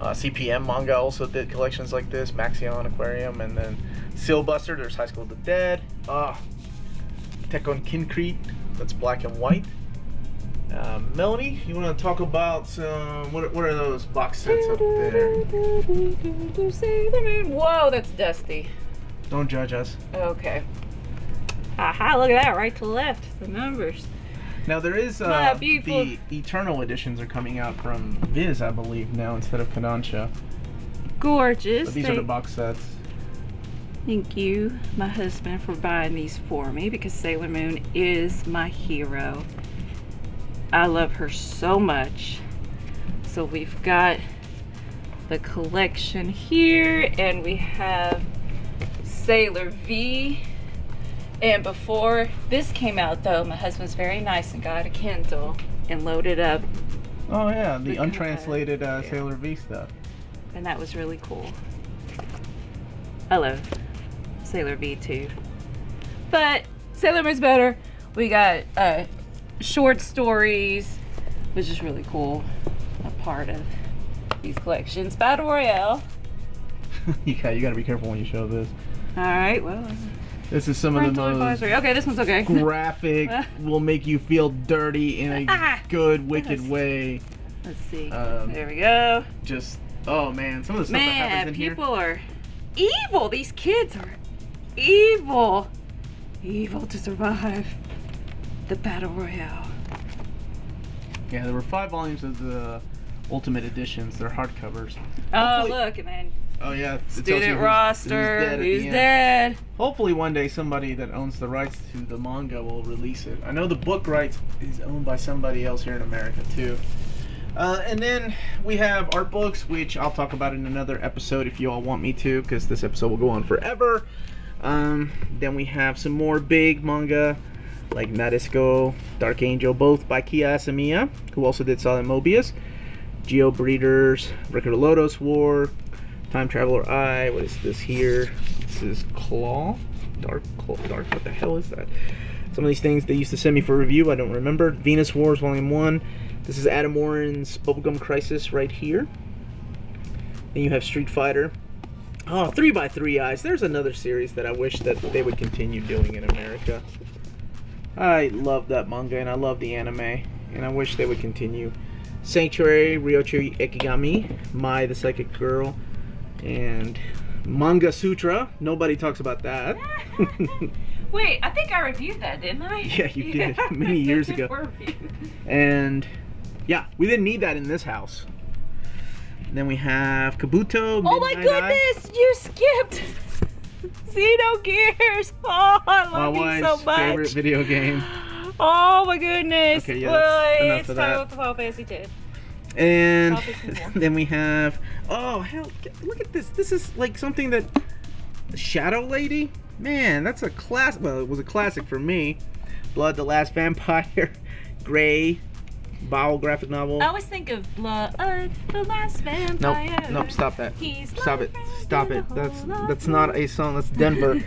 CPM manga also did collections like this, Maxion, Aquarium, and then Sealbuster, there's High School of the Dead. Tekkon Kincrete, that's black and white. Melanie, you want to talk about some, what are those box sets up there? Whoa, that's dusty. Don't judge us. Okay. Aha, look at that, right to left, the numbers. Now there is, the Eternal editions are coming out from Viz, I believe, now instead of Kodansha. Gorgeous. But these are the box sets. Thank you, my husband, for buying these for me because Sailor Moon is my hero. I love her so much. So we've got the collection here, and we have Sailor V. And before this came out though, my husband's very nice and got a Kindle and loaded up. Oh yeah, the untranslated Sailor V stuff. And that was really cool. I love Sailor V too. But Sailor Moon's better. We got short stories, which is really cool, a part of these collections. Battle Royale. Yeah, you gotta be careful when you show this. All right, well. This is some of the most okay, this one's okay. graphic, will make you feel dirty in a good, wicked way. Let's see, there we go. Just, oh man, some of the stuff that happens in here. Man, people are evil. These kids are evil. Evil to survive. The Battle Royale. Yeah, there were 5 volumes of the Ultimate Editions. They're hardcovers. Oh, look, man. Oh, yeah. Student roster. Who's dead? Hopefully one day somebody that owns the rights to the manga will release it. I know the book rights is owned by somebody else here in America, too. And then we have art books, which I'll talk about in another episode if you all want me to, because this episode will go on forever. Then we have some more big manga, like Nadesco, Dark Angel, both by Kiya Asamiya, who also did Silent Mobius, Geo Breeders, Record of Lodos War, Time Traveler Eye. What is this here? This is Claw, Dark, what the hell is that? Some of these things they used to send me for review, I don't remember. Venus Wars Volume 1, this is Adam Warren's Bubblegum Crisis right here. Then you have Street Fighter. Oh, 3x3 Eyes, there's another series that I wish that they would continue doing in America. I love that manga and I love the anime and I wish they would continue. Sanctuary, Ryoichi Ekigami, Mai the Psychic Girl, and Manga Sutra. Nobody talks about that. Wait, I think I reviewed that, didn't I? Yeah, you did. Many years ago. And yeah, we didn't need that in this house. Then we have Kabuto. Oh my goodness, you skipped Xenogears. Oh, I love you so much. My favorite video game. Oh my goodness. Okay, yeah, well, it's time for Final Fantasy X. And then we have, oh hell, look at this. This is like something that Shadow Lady. Man, that's a classic. Well, it was a classic for me. Blood, the Last Vampire, Gray, Bowel graphic novel. I always think of Blood, the Last Vampire. Nope, stop that. Stop it. That's not a song. That's Denver.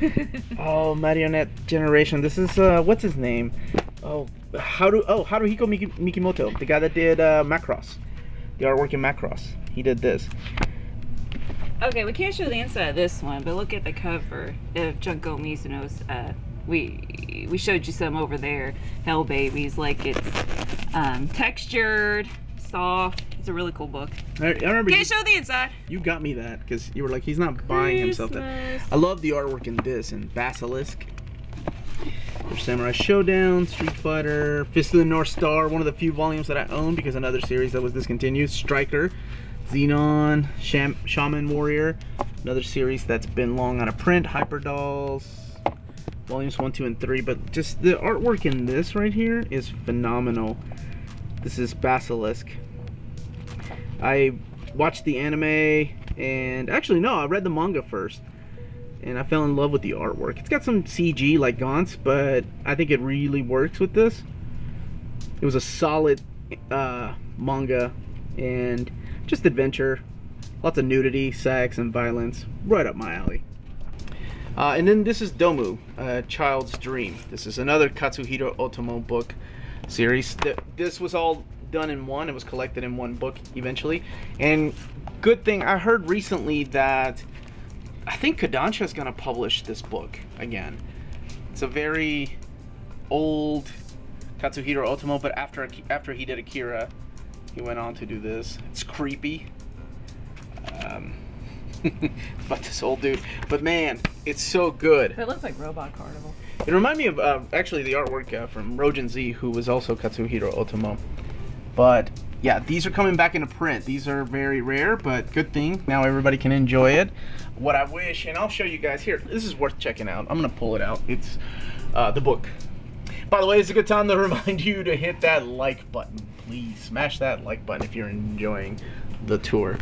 Oh, Marionette Generation. This is what's his name? Oh, Haruhiko Mikimoto, the guy that did Macross, the artwork in Macross. He did this. Okay, we can't show the inside of this one, but look at the cover of Junko Mizuno's, we showed you some over there, Hell Babies. Like, it's textured, soft. It's a really cool book. I remember can't show the inside. You got me that, because you were like, he's not buying himself that. I love the artwork in this, and Basilisk. Samurai Showdown, Street Fighter, Fist of the North Star, one of the few volumes that I own because another series that was discontinued, Striker. Xenon, Shaman Warrior, another series that's been long out of print, Hyper Dolls, volumes 1, 2, and 3, but just the artwork in this right here is phenomenal. This is Basilisk. I watched the anime, and actually no, I read the manga first, and I fell in love with the artwork. It's got some CG like Gantz, but I think it really works with this. It was a solid manga, and just adventure, lots of nudity, sex, and violence. Right up my alley. And then this is Domu, A Child's Dream. This is another Katsuhiro Otomo book series. This was all done in one. It was collected in one book eventually. And good thing, I heard recently that I think Kodansha is going to publish this book again. It's a very old Katsuhiro Otomo, but after he did Akira, he went on to do this. It's creepy. About this old dude. But man, it's so good. It looks like Robot Carnival. It reminded me of actually the artwork from Rogen Z, who was also Katsuhiro Otomo. But yeah, these are coming back into print. These are very rare, but good thing. Now everybody can enjoy it. What I wish, and I'll show you guys here. This is worth checking out. I'm gonna pull it out. It's the book. By the way, it's a good time to remind you to hit that like button. Please smash that like button if you're enjoying the tour.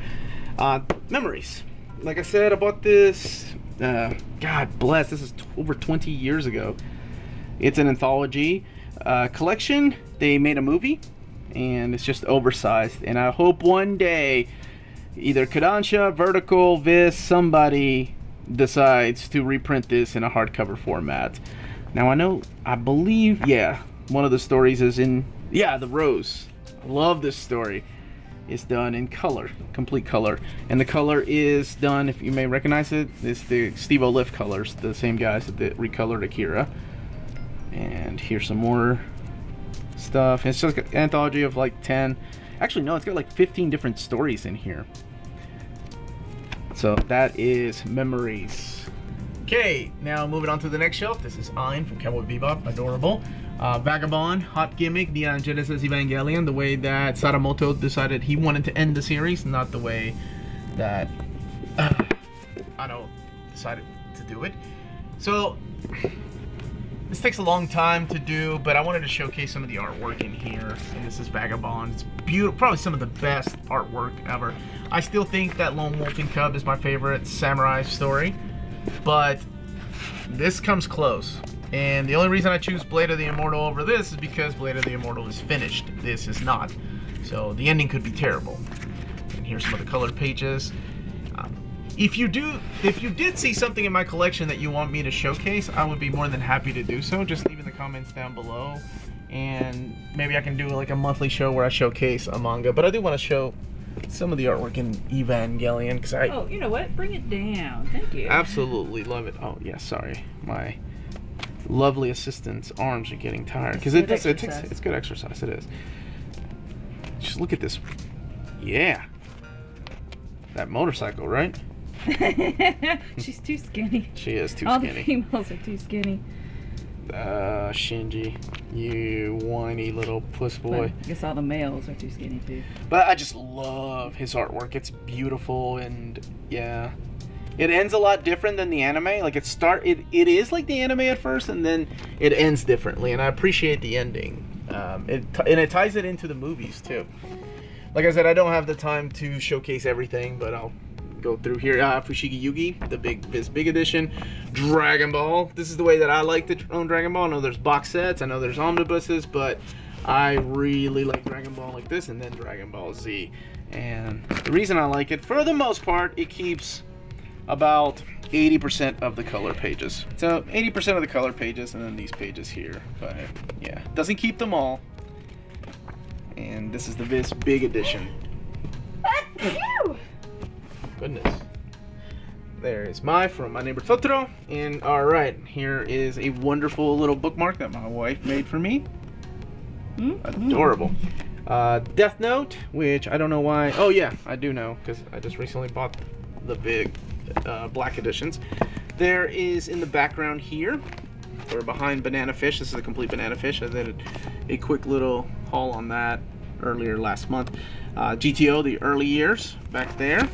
Memories. Like I said, I bought this, God bless, this is over 20 years ago. It's an anthology collection. They made a movie, and it's just oversized. And I hope one day, either Kodansha, Vertical, Viz, somebody decides to reprint this in a hardcover format. Now I know, I believe, yeah, one of the stories is in, yeah, The Rose. I love this story. It's done in color, complete color. And the color is done, if you may recognize it, it's the Steve Olive colors, the same guys that recolored Akira. And here's some more stuff. It's just an anthology of like 10. Actually, no, it's got like 15 different stories in here. So that is Memories. Okay, now moving on to the next shelf. This is Ein from Cowboy Bebop, adorable. Vagabond, hot gimmick, Neon Genesis Evangelion, the way that Sadamoto decided he wanted to end the series, not the way that Ano decided to do it. So, this takes a long time to do, but I wanted to showcase some of the artwork in here. And this is Vagabond. It's beautiful, probably some of the best artwork ever. I still think that Lone Wolf and Cub is my favorite samurai story, but this comes close. And the only reason I choose Blade of the Immortal over this is because Blade of the Immortal is finished. This is not. So the ending could be terrible. And here's some of the colored pages. If you did see something in my collection that you want me to showcase, I would be more than happy to do so. Just leave in the comments down below. And maybe I can do like a monthly show where I showcase a manga. But I do want to show some of the artwork in Evangelion, because I... Oh, you know what? Bring it down. Thank you. Absolutely love it. Oh, yeah, sorry. My lovely assistant's arms are getting tired because it's good exercise. It is. Just look at this. Yeah, that motorcycle, right? She's too skinny. She is too skinny. All the females are too skinny. Shinji, you whiny little puss boy. I guess all the males are too skinny too. But I just love his artwork. It's beautiful, and yeah, it ends a lot different than the anime. Like it is like the anime at first, and then it ends differently. And I appreciate the ending. And it ties it into the movies too. Like I said, I don't have the time to showcase everything, but I'll go through here. Fushigi Yugi, the big edition. Dragon Ball. This is the way that I like to own Dragon Ball. I know there's box sets, I know there's omnibuses, but I really like Dragon Ball like this, and then Dragon Ball Z. And the reason I like it, for the most part, it keeps about 80% of the color pages. So 80% of the color pages, and then these pages here. But yeah, doesn't keep them all. And this is the big edition. Goodness. There is Mai from My Neighbor Totoro. And all right, here is a wonderful little bookmark that my wife made for me. Adorable. Death Note, which I don't know why. Oh yeah, I do know, because I just recently bought the big black editions. There is in the background here, or behind Banana Fish. This is a complete Banana Fish. I did a quick little haul on that earlier last month. GTO, the early years, back there.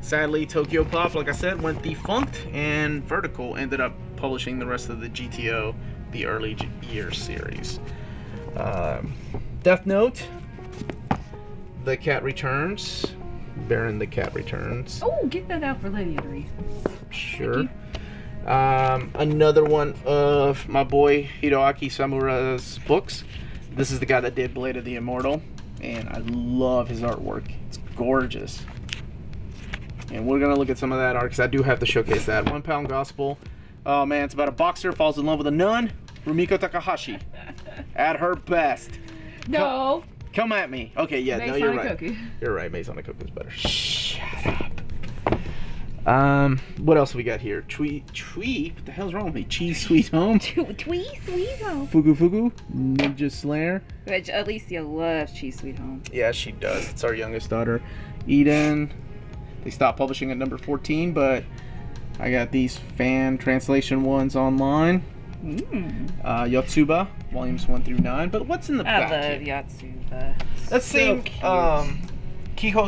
Sadly, Tokyopop, like I said, went defunct, and Vertical ended up publishing the rest of the GTO, the early year series. Death Note, The Cat Returns, Baron the Cat Returns. Oh, get that out for Lady Eatery. Sure. Another one of my boy Hiroaki Samura's books. This is the guy that did Blade of the Immortal, and I love his artwork. It's gorgeous. And we're going to look at some of that art, because I do have to showcase that. 1 Pound Gospel. Oh man, it's about a boxer falls in love with a nun. Rumiko Takahashi. At her best. No. Come at me. Okay, yeah, Mace, no, you're right. Cookie. You're right, Mace on a Cookie is better. Shut up. What else we got here? What the hell's wrong with me? Cheese Sweet Home. Twee Sweet Home. Fugu Fugu. Ninja Slayer. Which Alicia loves Cheese Sweet Home. Yeah, she does. It's our youngest daughter. Eden. They stopped publishing at number 14, but I got these fan translation ones online. Yotsuba, volumes 1 through 9. But what's in the back? I love Yotsuba. That's so cute. Kiho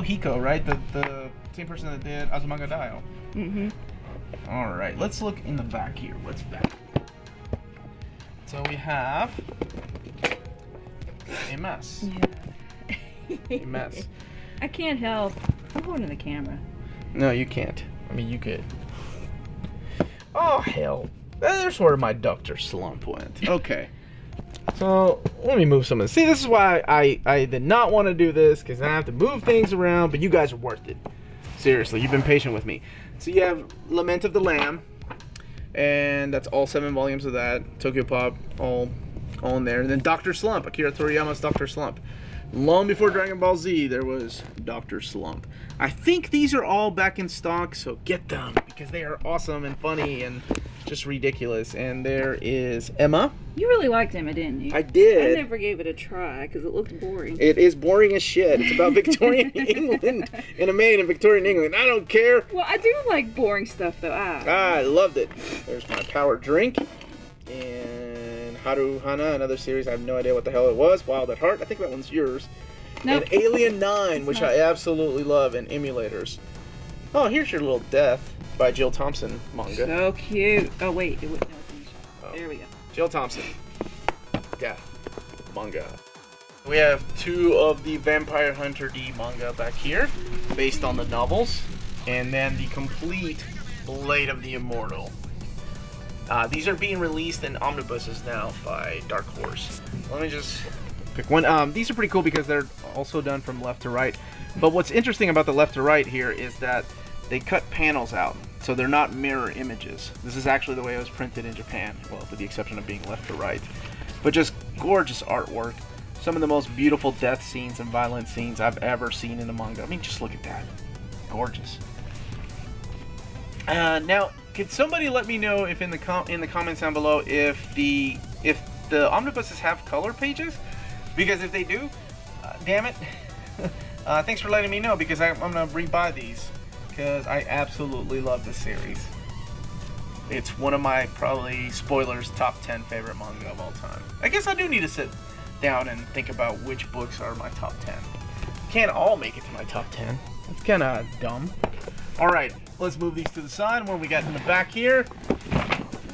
Hiko, right? The same person that did Azumanga Daioh. All right, let's look in the back here. What's back? So we have a mess. Yeah. A mess. I can't help. I'm going to the camera. No, you can't. I mean, you could. Oh, hell. There's where my doctor slump went. Okay. So, let me move some of this. See, this is why I did not want to do this, because I have to move things around, but you guys are worth it. Seriously, you've been patient with me. So, you have Lament of the Lamb, and that's all 7 volumes of that. Tokyopop, all in there. And then Dr. Slump, Akira Toriyama's Dr. Slump. Long before Dragon Ball Z, there was Dr. Slump. I think these are all back in stock, so get them, because they are awesome and funny and just ridiculous. And there is Emma. You really liked Emma, didn't you? I did. I never gave it a try, because it looked boring. It is boring as shit. It's about Victorian England and a maid in Victorian England. I don't care. Well, I do like boring stuff, though. I loved it. There's my power drink. And Haruhana, another series. I have no idea what the hell it was. Wild at Heart. I think that one's yours. Nope. And Alien 9, which I absolutely love, and emulators. Oh, here's your little death by Jill Thompson manga. So cute. Oh, wait. It wouldn't know. There we go. Jill Thompson. Death manga. We have 2 of the Vampire Hunter D manga back here, based on the novels. And then the complete Blade of the Immortal. These are being released in omnibuses now by Dark Horse. Let me just pick one. These are pretty cool because they're also done from left to right. But what's interesting about the left to right here is that they cut panels out, so they're not mirror images. This is actually the way it was printed in Japan, well, with the exception of being left to right. But just gorgeous artwork. Some of the most beautiful death scenes and violent scenes I've ever seen in a manga. I mean, just look at that. Gorgeous. Now, could somebody let me know if in the comments down below if the omnibuses have color pages? Because if they do, damn it. Thanks for letting me know, because I'm gonna rebuy these. because I absolutely love this series. It's one of my, probably, spoilers, top 10 favorite manga of all time. I guess I do need to sit down and think about which books are my top 10. Can't all make it to my top 10. That's kind of dumb. All right, let's move these to the side. What do we got in the back here?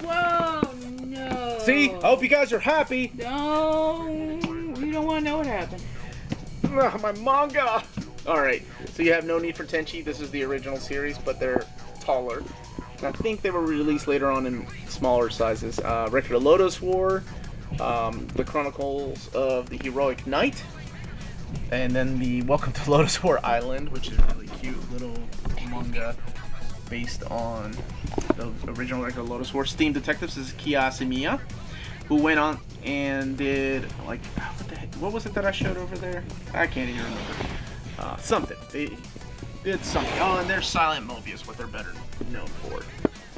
Whoa, no. See? I hope you guys are happy. No, we don't want to know what happened. Ugh, my manga. All right, so you have No Need for Tenchi. This is the original series, but they're taller. I think they were released later on in smaller sizes. Record of Lotus War, The Chronicles of the Heroic Knight, and then the Welcome to Lotus War Island, which is a really cute little manga based on the original Record of Lotus War. Steam Detectives is Kiyosumiya, who went on and did, like, what the heck, what was it that I showed over there? I can't even remember. Something. They did something. Oh, and there's Silent Mobius, what they're better known for,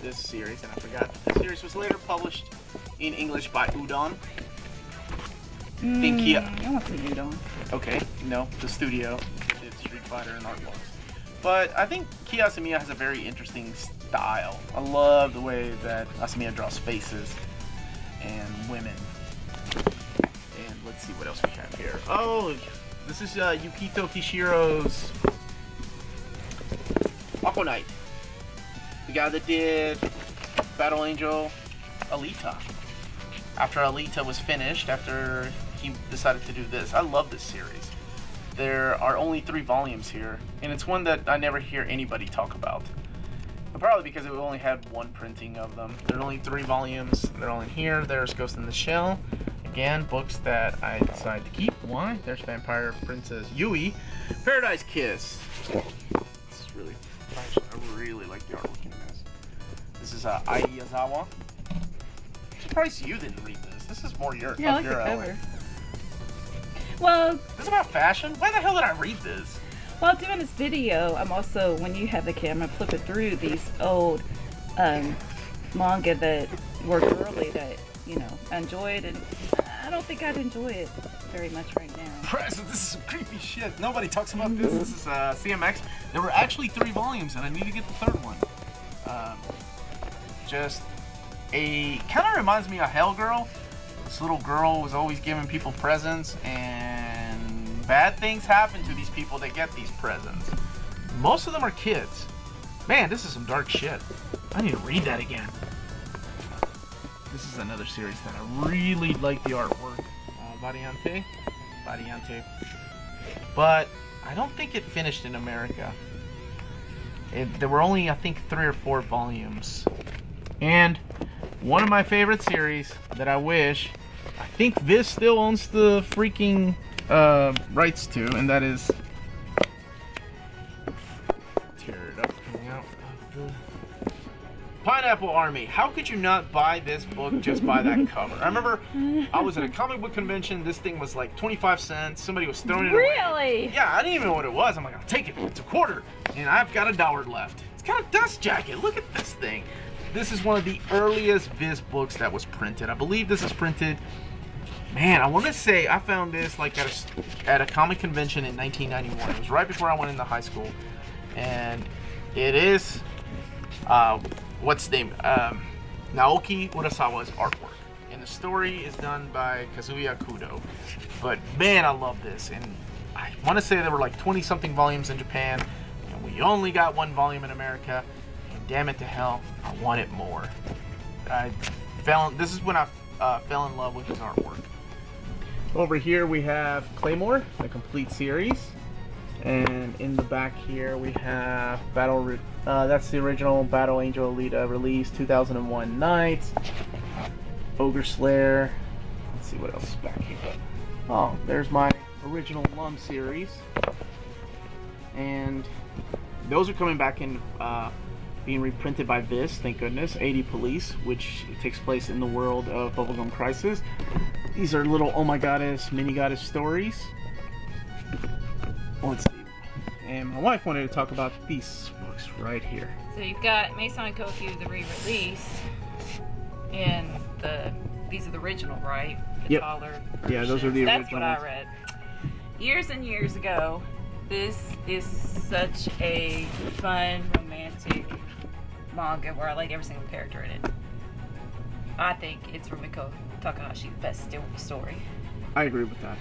this series, and I forgot. The series was later published in English by Udon. I want to say Udon. Okay, no, the studio did Street Fighter and Artworks. But I think Kiyosumiya has a very interesting style. I love the way that Asamiya draws faces and women. And let's see what else we have here. Oh, this is Yukito Kishiro's Aquanite. The guy that did Battle Angel Alita. After Alita was finished, after he decided to do this. I love this series. There are only 3 volumes here, and it's one that I never hear anybody talk about. But probably because it only had one printing of them. There are only 3 volumes. They're all in here. There's Ghost in the Shell. Again, books that I decided to keep. Why? There's Vampire Princess Yui. Paradise Kiss. This is really, I really like the artwork in this. This is Ai Yazawa. I'm surprised you didn't read this. This is more your, yeah, up your alley. Well, this is about fashion? Why the hell did I read this? While doing this video, I'm also, when you have the camera, flipping through these old manga that were girly that, you know, I enjoyed, and I don't think I'd enjoy it very much right now. Press, this is some creepy shit. Nobody talks about this. This is CMX. There were actually 3 volumes, and I need to get the 3rd one. Just a, kind of reminds me of Hellgirl. This little girl was always giving people presents, and bad things happen to these people that get these presents. Most of them are kids. Man, this is some dark shit. I need to read that again. This is another series that I really like the artwork. Variante. But I don't think it finished in America. There were only, I think, 3 or 4 volumes. And one of my favorite series that I wish, I think this still owns the freaking rights to, and that is, tear it up, coming out of the Pineapple Army. How could you not buy this book just by that cover? I remember I was at a comic book convention. This thing was like 25 cents. Somebody was throwing it away. Really? Yeah, I didn't even know what it was. I'm like, I'll take it. It's a quarter, and I've got $1 left. It's got a dust jacket. Look at this thing. This is one of the earliest Viz books that was printed. I believe this is printed, man, I want to say I found this like at a comic convention in 1991. It was right before I went into high school. And it is, what's the name? Naoki Urasawa's artwork. And the story is done by Kazuya Kudo. But man, I love this. And I want to say there were like 20-something volumes in Japan. And we only got 1 volume in America. Damn it to hell, I want it more. This is when I fell in love with his artwork. Over here we have Claymore, the complete series. And in the back here we have Battle, that's the original Battle Angel Alita release, 2001 Nights, Ogre Slayer. Let's see what else is back here. Oh, there's my original Lum series. And those are coming back in, being reprinted by Viz, thank goodness. 80 Police, which takes place in the world of Bubblegum Crisis. These are little Oh My Goddess, Mini Goddess stories. Let's see. And my wife wanted to talk about these books right here. So you've got Maison and Kokyu, the re-release, and these are the original, right? The taller versions. Yeah, those are the original. That's what I read years and years ago. This is such a fun, romantic manga where I like every single character in it. I think it's Rumiko Takahashi's best story. I agree with that.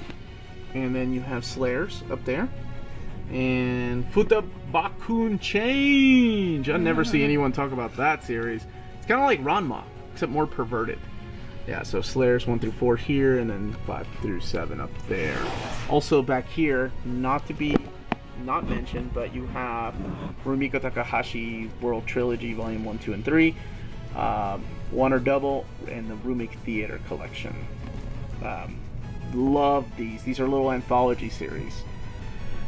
And then you have Slayers up there. And Futabakun Change! I never see anyone talk about that series. It's kind of like Ranma, except more perverted. Yeah, so Slayers 1 through 4 here, and then 5 through 7 up there. Also back here, not to be not mentioned, but you have Rumiko Takahashi World Trilogy Volume 1, 2, and 3, One or Double, and the Rumik Theater Collection. Love these. These are little anthology series.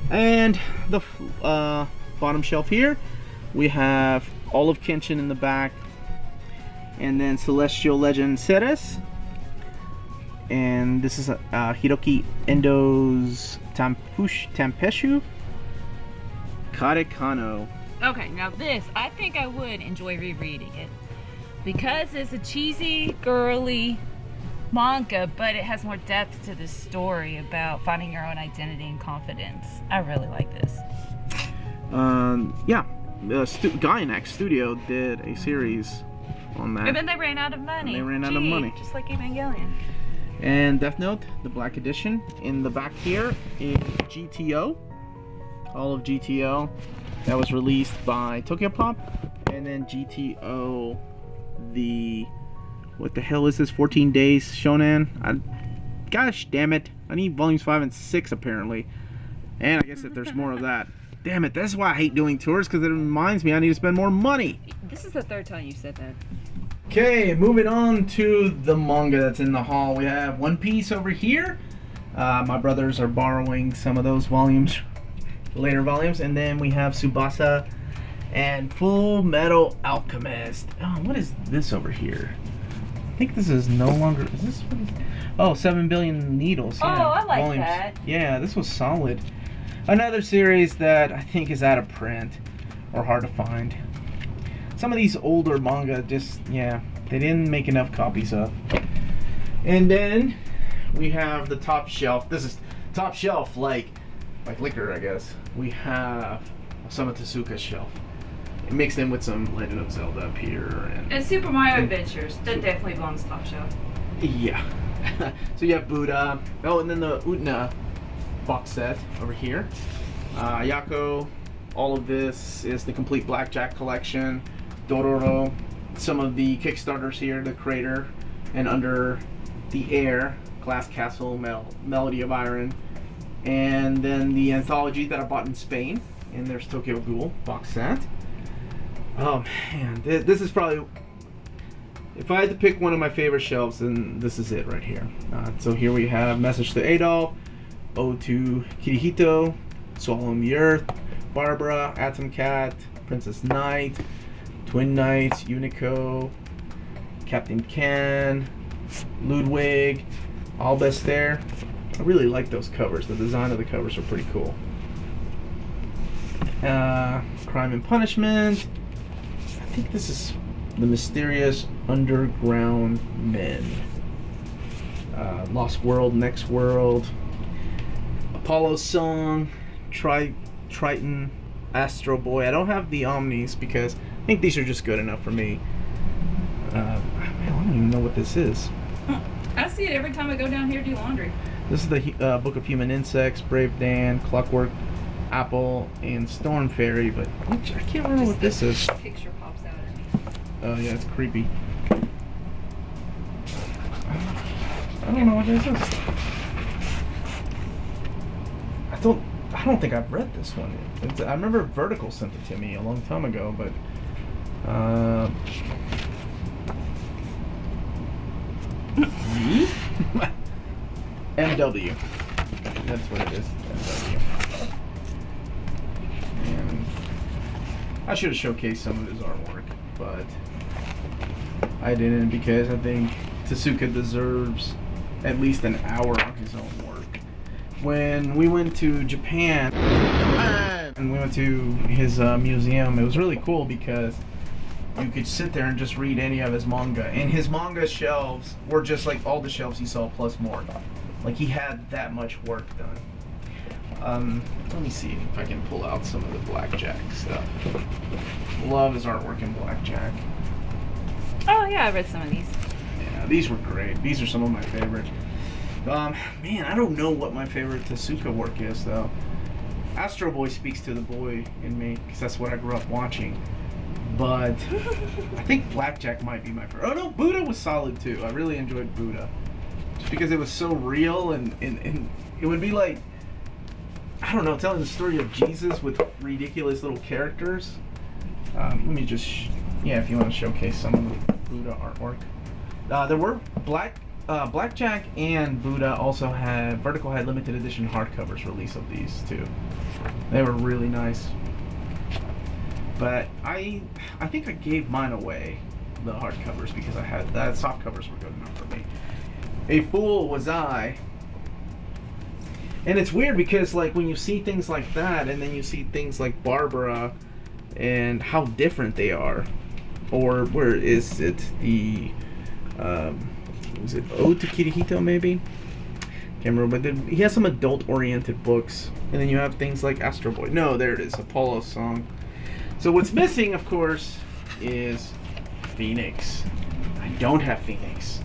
And the bottom shelf here, we have all of Kenshin in the back, and then Celestial Legend Ceres. And this is Hiroki Endo's Tanpeshu Karekano. Okay, now this, I think I would enjoy rereading it, because it's a cheesy, girly manga, but it has more depth to the story about finding your own identity and confidence. I really like this. Yeah, Gainax Studio did a series on that. And then they ran out of money. And they ran out of money. Just like Evangelion. And Death Note, the Black Edition. In the back here is GTO. All of GTO. That was released by Tokyopop. And then GTO, the... what the hell is this? 14 Days Shonen. Gosh damn it. I need volumes 5 and 6 apparently. And I guess if there's more of that. Damn it, that's why I hate doing tours, because it reminds me I need to spend more money. This is the third time you said that. Okay, moving on to the manga that's in the hall. We have One Piece over here. My brothers are borrowing some of those volumes, later volumes. And then we have Tsubasa and Full Metal Alchemist. Oh, what is this over here? I think this is no longer, is this what is, oh, 7 Billion Needles. Yeah, oh, I like volumes. That. Yeah, this was solid. Another series that I think is out of print or hard to find. Some of these older manga just, yeah, they didn't make enough copies of. And then we have the top shelf. This is top shelf like liquor, I guess. We have Osamu Tezuka's shelf. It mixed in with some Legend of Zelda up here. And Super Mario Adventures. That definitely belongs top shelf. Yeah. So you have Buddha. Oh, and then the Utena box set over here. Yako, all of this is the complete Blackjack collection. Dororo, some of the Kickstarters here, The Crater, and Under the Air, Glass Castle, Melody of Iron, and then the anthology that I bought in Spain, and there's Tokyo Ghoul box set. Oh man, this is probably, if I had to pick one of my favorite shelves, then this is it right here. So here we have Message to Adolf, Ode to Kirihito, Swallowing the Earth, Barbara, Atom Cat, Princess Knight, Twin Knights, Unico, Captain Can, Ludwig, all best there. I really like those covers. The design of the covers are pretty cool. Crime and Punishment. I think this is The Mysterious Underground Men. Lost World, Next World. Apollo Song, Triton, Astro Boy. I don't have the Omnis because I think these are just good enough for me. I don't even know what this is. I see it every time I go down here to do laundry. This is the Book of Human Insects, Brave Dan, Clockwork Apple, and Storm Fairy, but I can't remember just what this is. Picture pops out at me. Oh yeah, it's creepy. I don't know what this is. I don't think I've read this one. I remember Vertical sent it to me a long time ago, but MW. That's what it is. MW. And I should have showcased some of his artwork, but I didn't, because I think Tezuka deserves at least an hour of his own work. When we went to Japan and we went to his museum, it was really cool because you could sit there and just read any of his manga, and his manga shelves were just like all the shelves you saw plus more. Like, he had that much work done. Let me see if I can pull out some of the blackjack stuff. Love his artwork in blackjack. Oh yeah, I read some of these. Yeah, these were great. These are some of my favorite. Man, I don't know what my favorite Tezuka work is though. Astro Boy speaks to the boy in me because that's what I grew up watching. But I think blackjack might be my favorite. Oh no, Buddha was solid too. I really enjoyed Buddha just because it was so real and it would be like, I don't know, telling the story of Jesus with ridiculous little characters. Let me just, yeah, if you want to showcase some of the Buddha artwork. There were Blackjack and Buddha also had, Vertical had limited edition hardcovers release of these too. They were really nice. But I think I gave mine away, the hardcovers, because I had, that softcovers were good enough for me. A fool was I. And it's weird because like when you see things like that and then you see things like Barbara and how different they are, or where is it, the was it Ode to Kirihito maybe? Can't remember, but he has some adult oriented books, and then you have things like Astro Boy. No, there it is, Apollo's Song. So what's missing of course is Phoenix. I don't have Phoenix.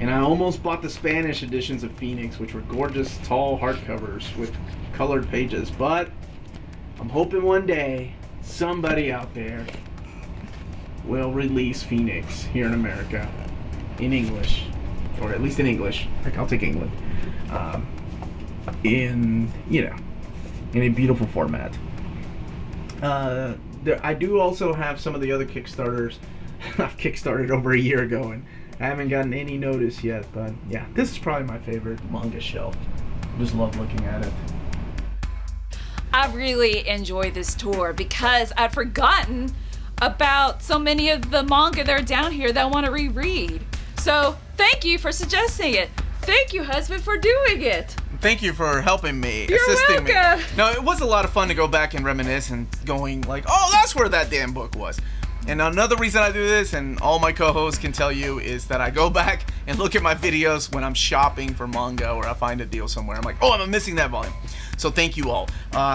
And I almost bought the Spanish editions of Phoenix, which were gorgeous, tall hardcovers with colored pages. But I'm hoping one day somebody out there will release Phoenix here in America in English, or at least in English. Like, I'll take England. In, you know, in a beautiful format. I do also have some of the other Kickstarters. I've kickstarted over a year ago and I haven't gotten any notice yet, but yeah, this is probably my favorite manga shelf. Just love looking at it. I really enjoy this tour because I'd forgotten about so many of the manga that are down here that I want to reread. So thank you for suggesting it. Thank you, husband, for doing it. Thank you for helping me, assisting me. You're welcome. No, it was a lot of fun to go back and reminisce and going like, oh, that's where that damn book was. And another reason I do this, and all my co-hosts can tell you, is that I go back and look at my videos when I'm shopping for manga or I find a deal somewhere. I'm like, oh, I'm missing that volume. So thank you all.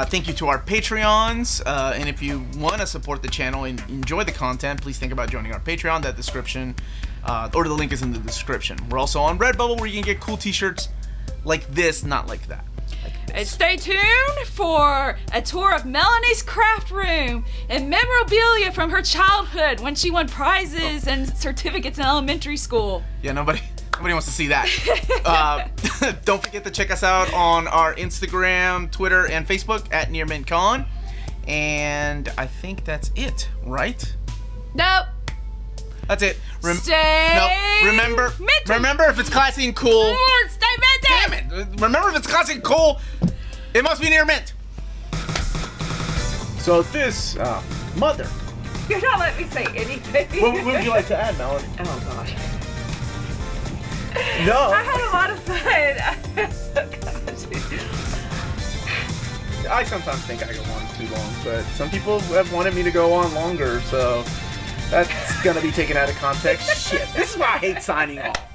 Thank you to our Patreons. And if you want to support the channel and enjoy the content, please think about joining our Patreon. That description, or the link is in the description. We're also on Redbubble where you can get cool t-shirts like this, not like that. And stay tuned for a tour of Melanie's craft room and memorabilia from her childhood when she won prizes and certificates in elementary school. Yeah, nobody wants to see that. Don't forget to check us out on our Instagram, Twitter, and Facebook at NearMintCon. And I think that's it, right? Nope. That's it. Remember if it's classy and cool. Stay minted. Damn it. Remember if it's classy and cool, it must be near mint. So this mother. You're not letting me say anything. What would you like to add, Melanie? Oh gosh. No. I had a lot of fun. I sometimes think I go on too long, but some people have wanted me to go on longer, so. That's gonna be taken out of context. Shit, this is why I hate signing off.